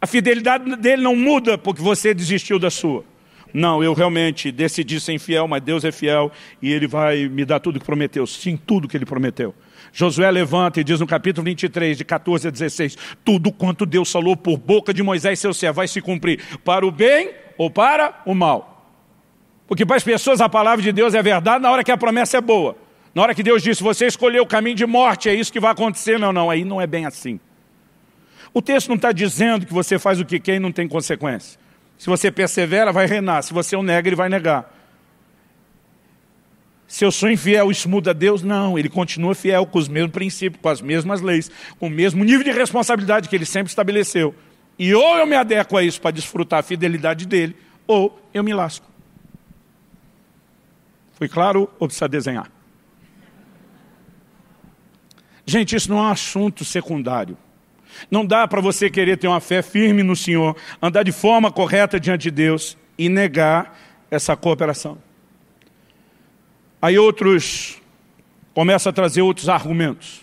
A fidelidade dele não muda porque você desistiu da sua. Não, eu realmente decidi ser infiel, mas Deus é fiel e ele vai me dar tudo que prometeu. Sim, tudo que ele prometeu. Josué levanta e diz no capítulo vinte e três, de catorze a dezesseis, tudo quanto Deus falou por boca de Moisés, seu servo, vai se cumprir para o bem ou para o mal. Porque para as pessoas a palavra de Deus é verdade na hora que a promessa é boa. Na hora que Deus disse, você escolheu o caminho de morte, é isso que vai acontecer. Não, não, aí não é bem assim. O texto não está dizendo que você faz o que quer e não tem consequência. Se você persevera, vai reinar. Se você o nega, ele vai negar. Se eu sou infiel, isso muda a Deus? Não, ele continua fiel com os mesmos princípios, com as mesmas leis, com o mesmo nível de responsabilidade que ele sempre estabeleceu. E ou eu me adequo a isso para desfrutar a fidelidade dele, ou eu me lasco. Foi claro ou precisa desenhar? Gente, isso não é um assunto secundário. Não dá para você querer ter uma fé firme no Senhor, andar de forma correta diante de Deus e negar essa cooperação. Aí outros começam a trazer outros argumentos.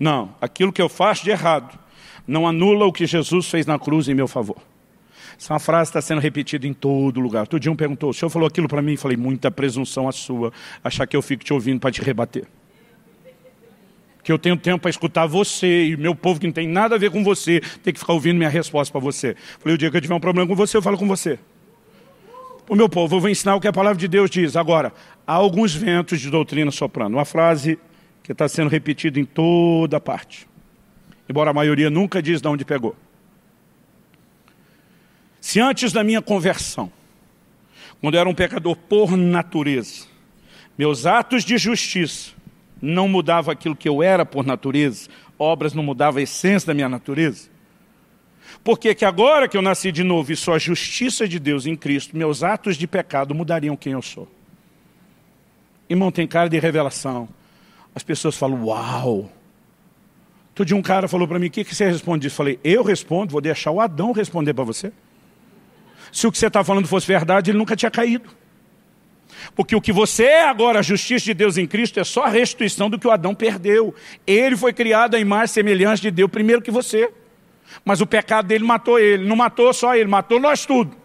Não, aquilo que eu faço de errado não anula o que Jesus fez na cruz em meu favor. Essa frase está sendo repetida em todo lugar. Outro dia um perguntou, o senhor falou aquilo para mim? Eu falei, muita presunção a sua, achar que eu fico te ouvindo para te rebater. Que eu tenho tempo para escutar você e meu povo que não tem nada a ver com você, tem que ficar ouvindo minha resposta para você. Falei, o dia que eu tiver um problema com você, eu falo com você. O meu povo, eu vou ensinar o que a palavra de Deus diz. Agora, há alguns ventos de doutrina soprando. Uma frase que está sendo repetida em toda parte. Embora a maioria nunca diz de onde pegou. Se antes da minha conversão, quando eu era um pecador por natureza, meus atos de justiça não mudava aquilo que eu era por natureza, obras não mudavam a essência da minha natureza, porque que agora que eu nasci de novo e sou a justiça de Deus em Cristo, meus atos de pecado mudariam quem eu sou. Irmão, tem cara de revelação. As pessoas falam, uau. Todo dia um cara falou para mim, o que, que você responde disso? Eu falei, eu respondo, vou deixar o Adão responder para você. Se o que você está falando fosse verdade, ele nunca tinha caído. Porque o que você é agora, a justiça de Deus em Cristo, é só a restituição do que o Adão perdeu. Ele foi criado à imagem e semelhança de Deus primeiro que você. Mas o pecado dele matou ele. Não matou só ele, matou nós tudo.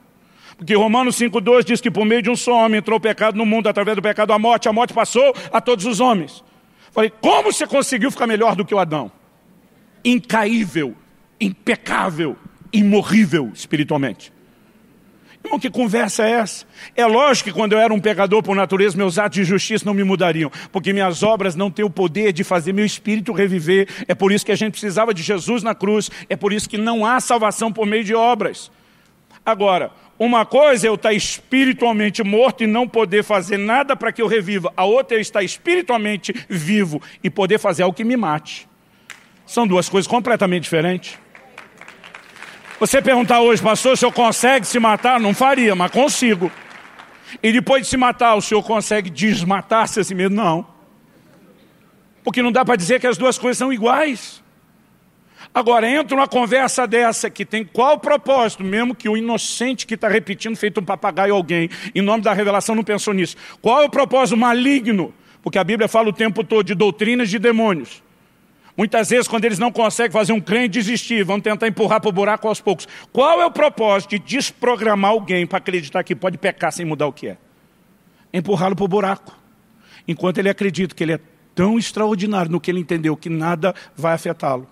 Porque Romanos cinco, dois diz que por meio de um só homem entrou o pecado no mundo, através do pecado a morte. A morte passou a todos os homens. Falei, como você conseguiu ficar melhor do que o Adão? Incaível, impecável, imorrível espiritualmente. Irmão, que conversa é essa? É lógico que quando eu era um pecador por natureza, meus atos de justiça não me mudariam, porque minhas obras não têm o poder de fazer meu espírito reviver. É por isso que a gente precisava de Jesus na cruz. É por isso que não há salvação por meio de obras. Agora, uma coisa é eu estar espiritualmente morto e não poder fazer nada para que eu reviva. A outra é eu estar espiritualmente vivo e poder fazer algo que me mate. São duas coisas completamente diferentes. Você perguntar hoje, pastor, o senhor consegue se matar? Não faria, mas consigo. E depois de se matar, o senhor consegue desmatar-se a si mesmo? Não. Porque não dá para dizer que as duas coisas são iguais. Agora, entra uma conversa dessa que tem qual propósito, mesmo que o inocente que está repetindo feito um papagaio a alguém, em nome da revelação, não pensou nisso. Qual é o propósito maligno? Porque a Bíblia fala o tempo todo de doutrinas de demônios. Muitas vezes, quando eles não conseguem fazer um crente desistir, vão tentar empurrar para o buraco aos poucos. Qual é o propósito de desprogramar alguém para acreditar que pode pecar sem mudar o que é? Empurrá-lo para o buraco. Enquanto ele acredita que ele é tão extraordinário no que ele entendeu, que nada vai afetá-lo.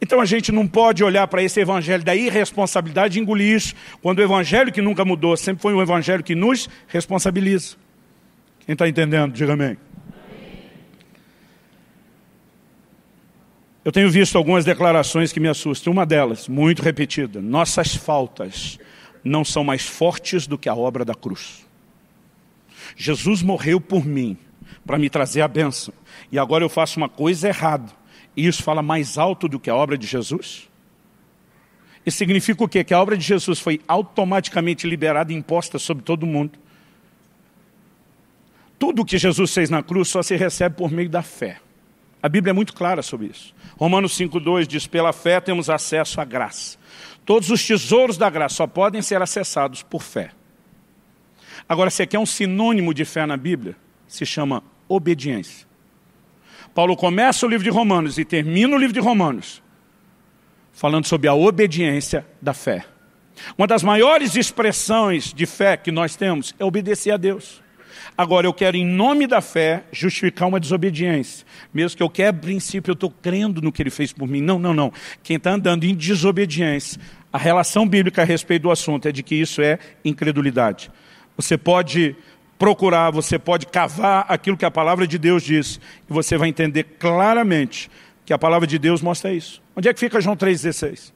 Então a gente não pode olhar para esse evangelho da irresponsabilidade e engolir isso, quando o evangelho que nunca mudou sempre foi um evangelho que nos responsabiliza. Quem está entendendo, diga amém. Eu tenho visto algumas declarações que me assustam. Uma delas, muito repetida: nossas faltas não são mais fortes do que a obra da cruz. Jesus morreu por mim, para me trazer a bênção. E agora eu faço uma coisa errada. E isso fala mais alto do que a obra de Jesus? Isso significa o quê? Que a obra de Jesus foi automaticamente liberada e imposta sobre todo mundo. Tudo o que Jesus fez na cruz só se recebe por meio da fé. A Bíblia é muito clara sobre isso. Romanos cinco, dois diz: pela fé temos acesso à graça. Todos os tesouros da graça só podem ser acessados por fé. Agora, você quer um sinônimo de fé na Bíblia? Se chama obediência. Paulo começa o livro de Romanos e termina o livro de Romanos falando sobre a obediência da fé. Uma das maiores expressões de fé que nós temos é obedecer a Deus. Agora, eu quero, em nome da fé, justificar uma desobediência. Mesmo que eu quebre princípio, eu estou crendo no que ele fez por mim. Não, não, não. Quem está andando em desobediência, a relação bíblica a respeito do assunto é de que isso é incredulidade. Você pode procurar, você pode cavar aquilo que a palavra de Deus diz, e você vai entender claramente que a palavra de Deus mostra isso. Onde é que fica João três, dezesseis?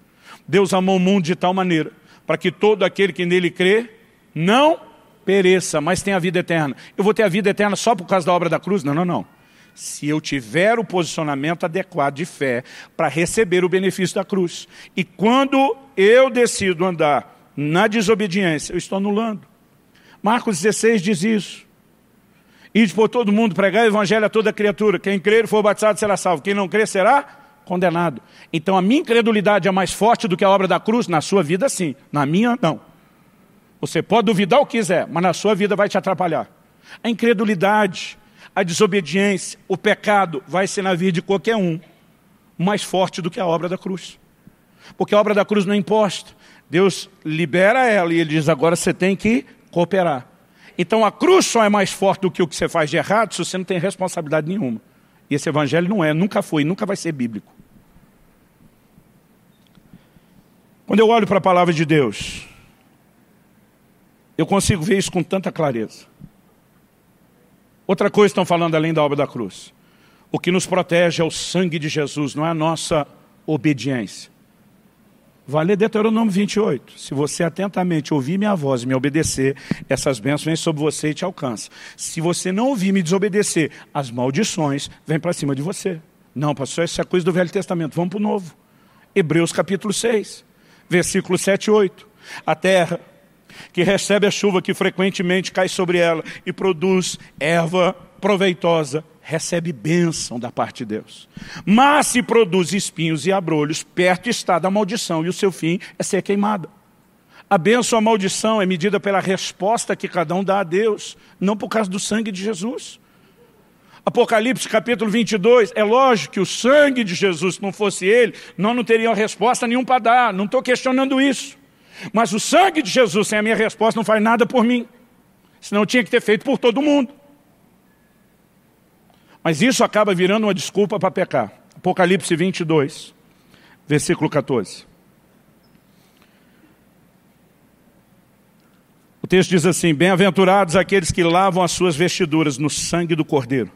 Deus amou o mundo de tal maneira, para que todo aquele que nele crê não pereça, mas tenha a vida eterna. Eu vou ter a vida eterna só por causa da obra da cruz? Não, não, não. Se eu tiver o posicionamento adequado de fé para receber o benefício da cruz. E quando eu decido andar na desobediência, eu estou anulando. Marcos dezesseis diz isso: ide por todo mundo, pregar o evangelho a toda criatura, quem crer e for batizado será salvo, quem não crer será condenado. Então a minha incredulidade é mais forte do que a obra da cruz? Na sua vida sim, na minha não. Você pode duvidar o que quiser, mas na sua vida vai te atrapalhar. A incredulidade, a desobediência, o pecado vai ser na vida de qualquer um mais forte do que a obra da cruz. Porque a obra da cruz não é imposta, Deus libera ela e ele diz: agora você tem que cooperar. Então a cruz só é mais forte do que o que você faz de errado se você não tem responsabilidade nenhuma. E esse evangelho não é, nunca foi, nunca vai ser bíblico. Quando eu olho para a palavra de Deus, eu consigo ver isso com tanta clareza. Outra coisa estão falando além da obra da cruz: o que nos protege é o sangue de Jesus, não é a nossa obediência. Vai ler Deuteronômio vinte e oito. Se você atentamente ouvir minha voz e me obedecer, essas bênçãos vêm sobre você e te alcançam. Se você não ouvir e me desobedecer, as maldições vêm para cima de você. Não, pastor, isso é coisa do Velho Testamento. Vamos para o Novo. Hebreus capítulo seis, versículos sete e oito. A terra que recebe a chuva que frequentemente cai sobre ela e produz erva proveitosa, recebe bênção da parte de Deus. Mas se produz espinhos e abrolhos, perto está da maldição, e o seu fim é ser queimada. A bênção, a maldição é medida pela resposta que cada um dá a Deus, não por causa do sangue de Jesus. Apocalipse capítulo vinte e dois, é lógico que o sangue de Jesus, se não fosse ele, nós não teríamos resposta nenhuma para dar, não estou questionando isso. Mas o sangue de Jesus, sem a minha resposta, não faz nada por mim. Senão eu tinha que ter feito por todo mundo. Mas isso acaba virando uma desculpa para pecar. Apocalipse vinte e dois, versículo quatorze. O texto diz assim: bem-aventurados aqueles que lavam as suas vestiduras no sangue do Cordeiro,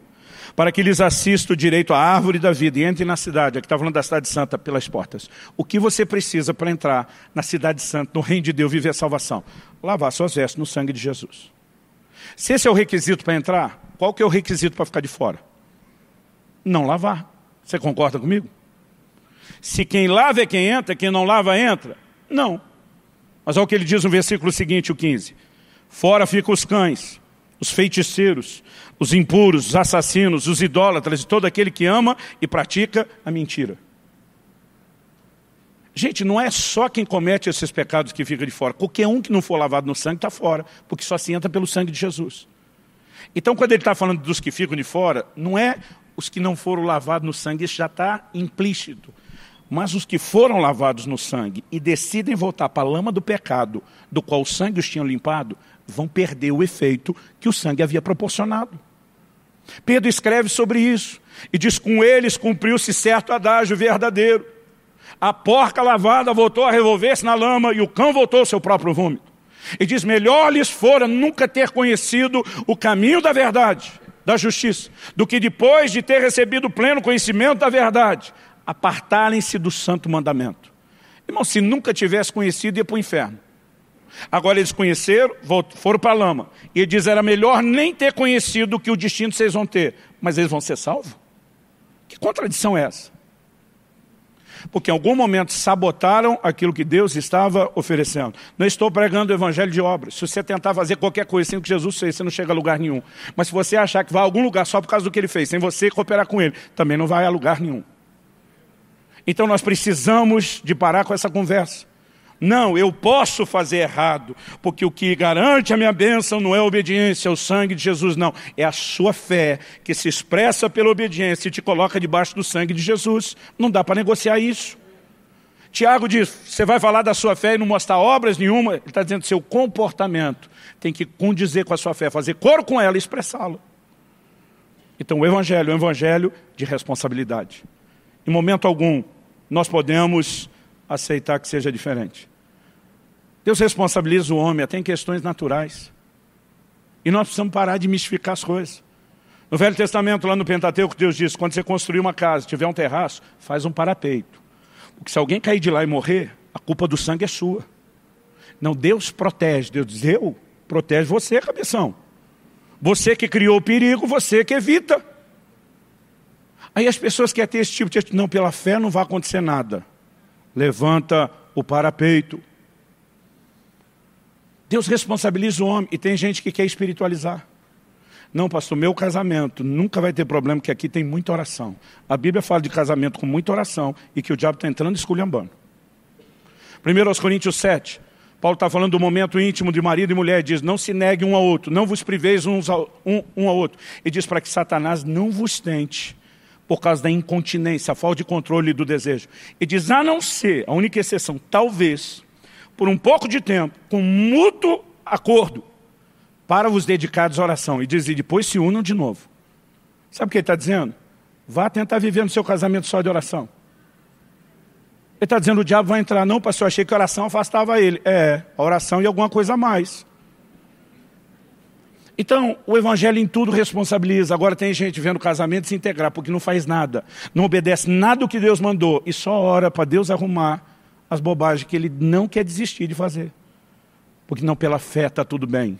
para que lhes assista o direito à árvore da vida e entrem na cidade. Aqui está falando da cidade santa, pelas portas. O que você precisa para entrar na cidade santa, no reino de Deus, viver a salvação? Lavar suas vestes no sangue de Jesus. Se esse é o requisito para entrar, qual que é o requisito para ficar de fora? Não lavar. Você concorda comigo? Se quem lava é quem entra, quem não lava entra? Não. Mas olha o que ele diz no versículo seguinte, o quinze. Fora ficam os cães, os feiticeiros, os impuros, os assassinos, os idólatras e todo aquele que ama e pratica a mentira. Gente, não é só quem comete esses pecados que fica de fora. Qualquer um que não for lavado no sangue está fora, porque só se entra pelo sangue de Jesus. Então, quando ele está falando dos que ficam de fora, não é os que não foram lavados no sangue, isso já está implícito. Mas os que foram lavados no sangue e decidem voltar para a lama do pecado, do qual o sangue os tinha limpado, vão perder o efeito que o sangue havia proporcionado. Pedro escreve sobre isso e diz: com eles cumpriu-se certo adágio verdadeiro. A porca lavada voltou a revolver-se na lama e o cão voltou ao seu próprio vômito. E diz: melhor lhes fora nunca ter conhecido o caminho da verdade, da justiça, do que depois de ter recebido pleno conhecimento da verdade, apartarem-se do santo mandamento. Irmão, se nunca tivesse conhecido, ia para o inferno. Agora eles conheceram, foram para a lama. E ele diz: era melhor nem ter conhecido que o destino vocês vão ter. Mas eles vão ser salvos? Que contradição é essa? Porque em algum momento sabotaram aquilo que Deus estava oferecendo. Não estou pregando o evangelho de obras. Se você tentar fazer qualquer coisa sem o que Jesus fez, você não chega a lugar nenhum. Mas se você achar que vai a algum lugar só por causa do que ele fez, sem você cooperar com ele, também não vai a lugar nenhum. Então nós precisamos de parar com essa conversa. Não, eu posso fazer errado, porque o que garante a minha bênção não é a obediência ao sangue de Jesus, não. É a sua fé que se expressa pela obediência e te coloca debaixo do sangue de Jesus. Não dá para negociar isso. Tiago diz: você vai falar da sua fé e não mostrar obras nenhuma? Ele está dizendo: seu comportamento tem que condizer com a sua fé, fazer coro com ela e expressá-la. Então o evangelho é um evangelho de responsabilidade. Em momento algum nós podemos aceitar que seja diferente. Deus responsabiliza o homem até em questões naturais. E nós precisamos parar de mistificar as coisas. No Velho Testamento, lá no Pentateuco, Deus diz: quando você construir uma casa, tiver um terraço, faz um parapeito. Porque se alguém cair de lá e morrer, a culpa do sangue é sua. Não, Deus protege. Deus diz: eu protejo você, cabeção. Você que criou o perigo, você que evita. Aí as pessoas querem ter esse tipo de... Não, pela fé não vai acontecer nada. Levanta o parapeito. Deus responsabiliza o homem. E tem gente que quer espiritualizar. Não, pastor, meu casamento nunca vai ter problema, porque aqui tem muita oração. A Bíblia fala de casamento com muita oração e que o diabo está entrando e esculhambando. primeiro aos Coríntios sete, Paulo está falando do momento íntimo de marido e mulher e diz: não se negue um ao outro, não vos priveis uns ao, um, um ao outro. E diz para que Satanás não vos tente por causa da incontinência, a falta de controle do desejo. E diz: a não ser, a única exceção, talvez, por um pouco de tempo, com mútuo acordo, para vos dedicados à oração. E diz: e depois se unam de novo. Sabe o que ele está dizendo? Vá tentar viver no seu casamento só de oração. Ele está dizendo: o diabo vai entrar. Não, pastor, eu achei que a oração afastava ele. É, a oração e alguma coisa a mais. Então, o evangelho em tudo responsabiliza. Agora tem gente vendo o casamento se integrar, porque não faz nada, não obedece nada o que Deus mandou, e só ora para Deus arrumar as bobagens que ele não quer desistir de fazer. Porque não, pela fé está tudo bem.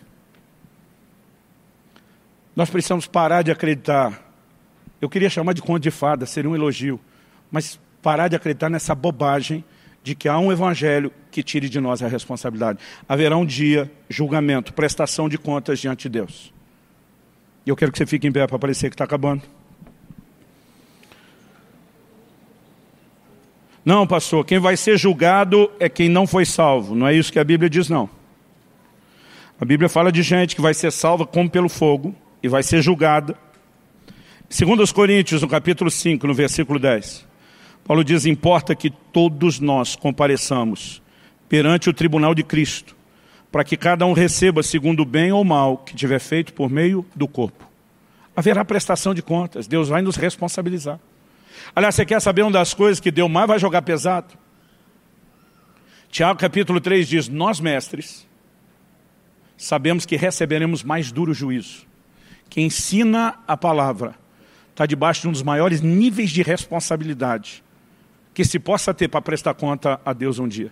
Nós precisamos parar de acreditar. Eu queria chamar de conto de fada, seria um elogio, mas parar de acreditar nessa bobagem de que há um evangelho que tire de nós a responsabilidade. Haverá um dia, julgamento, prestação de contas diante de Deus. E eu quero que você fique em pé para parecer que está acabando. Não, pastor, quem vai ser julgado é quem não foi salvo. Não é isso que a Bíblia diz, não. A Bíblia fala de gente que vai ser salva como pelo fogo e vai ser julgada. segundo aos Coríntios, no capítulo cinco, no versículo dez... Paulo diz: importa que todos nós compareçamos perante o tribunal de Cristo, para que cada um receba segundo o bem ou mal que tiver feito por meio do corpo. Haverá prestação de contas, Deus vai nos responsabilizar. Aliás, você quer saber uma das coisas que Deus mais vai jogar pesado? Tiago capítulo três diz: nós, mestres, sabemos que receberemos mais duro juízo. Quem ensina a palavra está debaixo de um dos maiores níveis de responsabilidade que se possa ter para prestar conta a Deus um dia.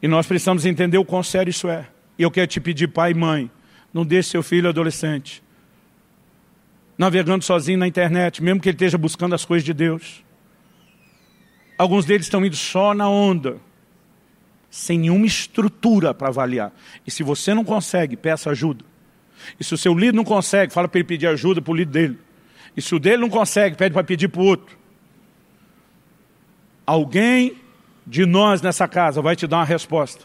E nós precisamos entender o quão sério isso é. E eu quero te pedir, pai e mãe, não deixe seu filho adolescente navegando sozinho na internet, mesmo que ele esteja buscando as coisas de Deus. Alguns deles estão indo só na onda, sem nenhuma estrutura para avaliar. E se você não consegue, peça ajuda. E se o seu líder não consegue, fala para ele pedir ajuda para o líder dele. E se o dele não consegue, pede para pedir para o outro. Alguém de nós nessa casa vai te dar uma resposta.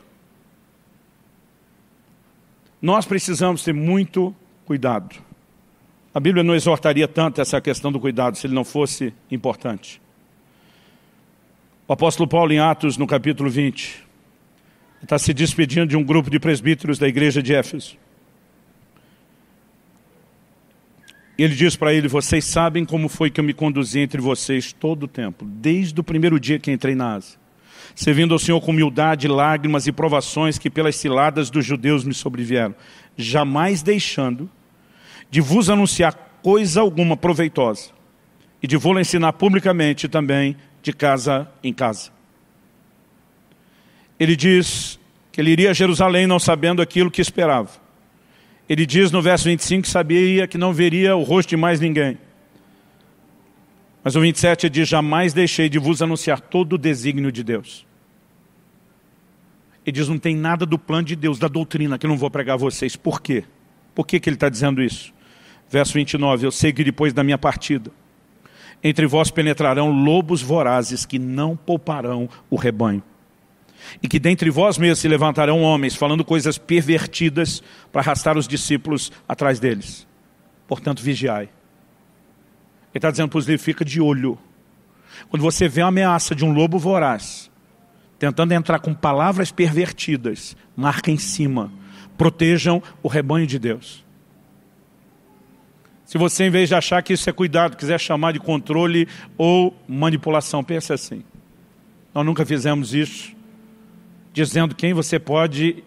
Nós precisamos ter muito cuidado. A Bíblia não exortaria tanto essa questão do cuidado se ele não fosse importante. O apóstolo Paulo, em Atos, no capítulo vinte, está se despedindo de um grupo de presbíteros da igreja de Éfeso. Ele diz para ele: vocês sabem como foi que eu me conduzi entre vocês todo o tempo, desde o primeiro dia que entrei na Ásia, servindo ao Senhor com humildade, lágrimas e provações que pelas ciladas dos judeus me sobrevieram, jamais deixando de vos anunciar coisa alguma proveitosa, e de vou-la ensinar publicamente também, de casa em casa. Ele diz que ele iria a Jerusalém não sabendo aquilo que esperava. Ele diz no verso vinte e cinco que sabia que não veria o rosto de mais ninguém. Mas o vinte e sete diz: jamais deixei de vos anunciar todo o desígnio de Deus. Ele diz: não tem nada do plano de Deus, da doutrina, que eu não vou pregar a vocês. Por quê? Por que que ele está dizendo isso? Verso vinte e nove: eu sei que depois da minha partida, entre vós penetrarão lobos vorazes que não pouparão o rebanho. E que dentre vós mesmos se levantarão homens falando coisas pervertidas para arrastar os discípulos atrás deles. Portanto, vigiai. Ele está dizendo para os livros: fica de olho. Quando você vê a ameaça de um lobo voraz, tentando entrar com palavras pervertidas, marca em cima. Protejam o rebanho de Deus. Se você, em vez de achar que isso é cuidado, quiser chamar de controle ou manipulação, pense assim: nós nunca fizemos isso, dizendo quem você pode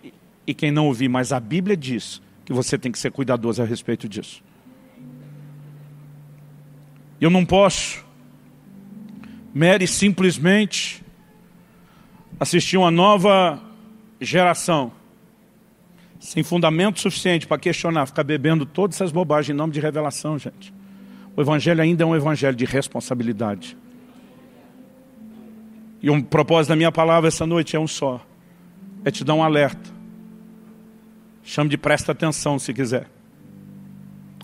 e quem não ouvir, mas a Bíblia diz que você tem que ser cuidadoso a respeito disso. Eu não posso mere simplesmente assistir uma nova geração sem fundamento suficiente para questionar, ficar bebendo todas essas bobagens em nome de revelação, gente. O Evangelho ainda é um Evangelho de responsabilidade. E o propósito da minha palavra essa noite é um só: é te dar um alerta. Chame de presta atenção se quiser.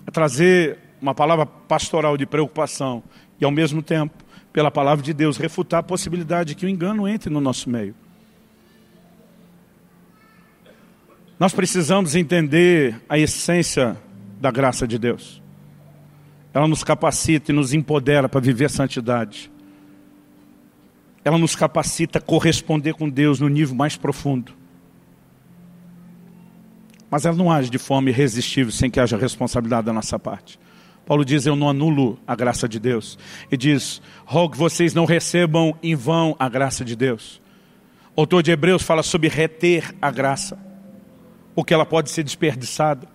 É trazer uma palavra pastoral de preocupação e, ao mesmo tempo, pela palavra de Deus, refutar a possibilidade de que o engano entre no nosso meio. Nós precisamos entender a essência da graça de Deus. Ela nos capacita e nos empodera para viver santidade. Ela nos capacita a corresponder com Deus no nível mais profundo. Mas ela não age de forma irresistível sem que haja responsabilidade da nossa parte. Paulo diz: eu não anulo a graça de Deus. E diz: rogo que vocês não recebam em vão a graça de Deus. O autor de Hebreus fala sobre reter a graça, porque ela pode ser desperdiçada,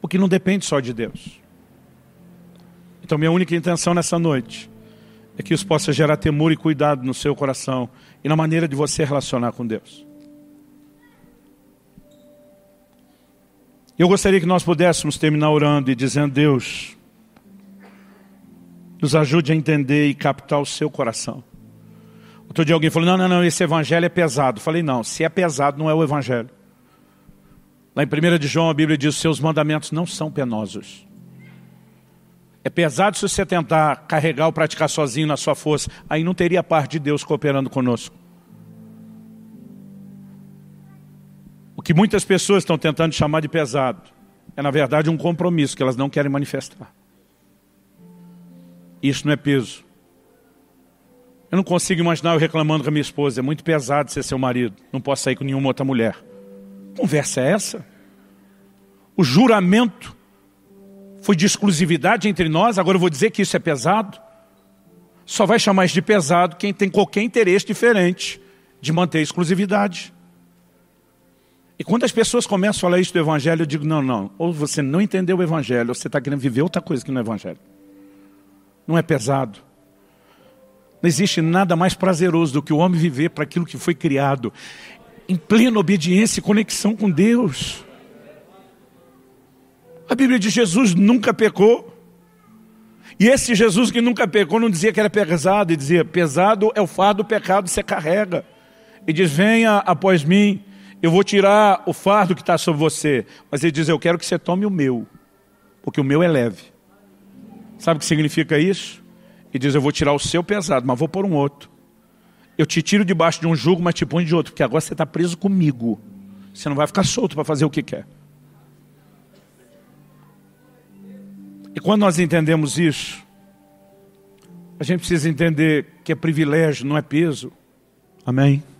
porque não depende só de Deus. Então, minha única intenção nessa noite é que isso possa gerar temor e cuidado no seu coração e na maneira de você relacionar com Deus. Eu gostaria que nós pudéssemos terminar orando e dizendo: Deus, nos ajude a entender e captar o seu coração. Outro dia alguém falou: não, não, não, esse evangelho é pesado. Eu falei: não, se é pesado não é o evangelho. Lá em primeira de João a Bíblia diz: seus mandamentos não são penosos. É pesado se você tentar carregar ou praticar sozinho na sua força. Aí não teria a parte de Deus cooperando conosco. O que muitas pessoas estão tentando chamar de pesado é, na verdade, um compromisso que elas não querem manifestar. Isso não é peso. Eu não consigo imaginar eu reclamando com a minha esposa: é muito pesado ser seu marido, não posso sair com nenhuma outra mulher. Conversa é essa? O juramento foi de exclusividade entre nós, agora eu vou dizer que isso é pesado? Só vai chamar isso de pesado quem tem qualquer interesse diferente de manter a exclusividade. E quando as pessoas começam a falar isso do evangelho, eu digo: não, não, ou você não entendeu o evangelho, ou você está querendo viver outra coisa que não é evangelho. Não é pesado. Não existe nada mais prazeroso do que o homem viver para aquilo que foi criado, em plena obediência e conexão com Deus. A Bíblia diz: Jesus nunca pecou. E esse Jesus que nunca pecou não dizia que era pesado, ele dizia: pesado é o fardo do pecado que você carrega. Ele diz: venha após mim, eu vou tirar o fardo que está sobre você. Mas ele diz: eu quero que você tome o meu, porque o meu é leve. Sabe o que significa isso? Ele diz: eu vou tirar o seu pesado, mas vou pôr um outro. Eu te tiro debaixo de um jugo, mas te ponho de outro, porque agora você está preso comigo. Você não vai ficar solto para fazer o que quer. quando nós entendemos isso, a gente precisa entender que é privilégio, não é peso. Amém?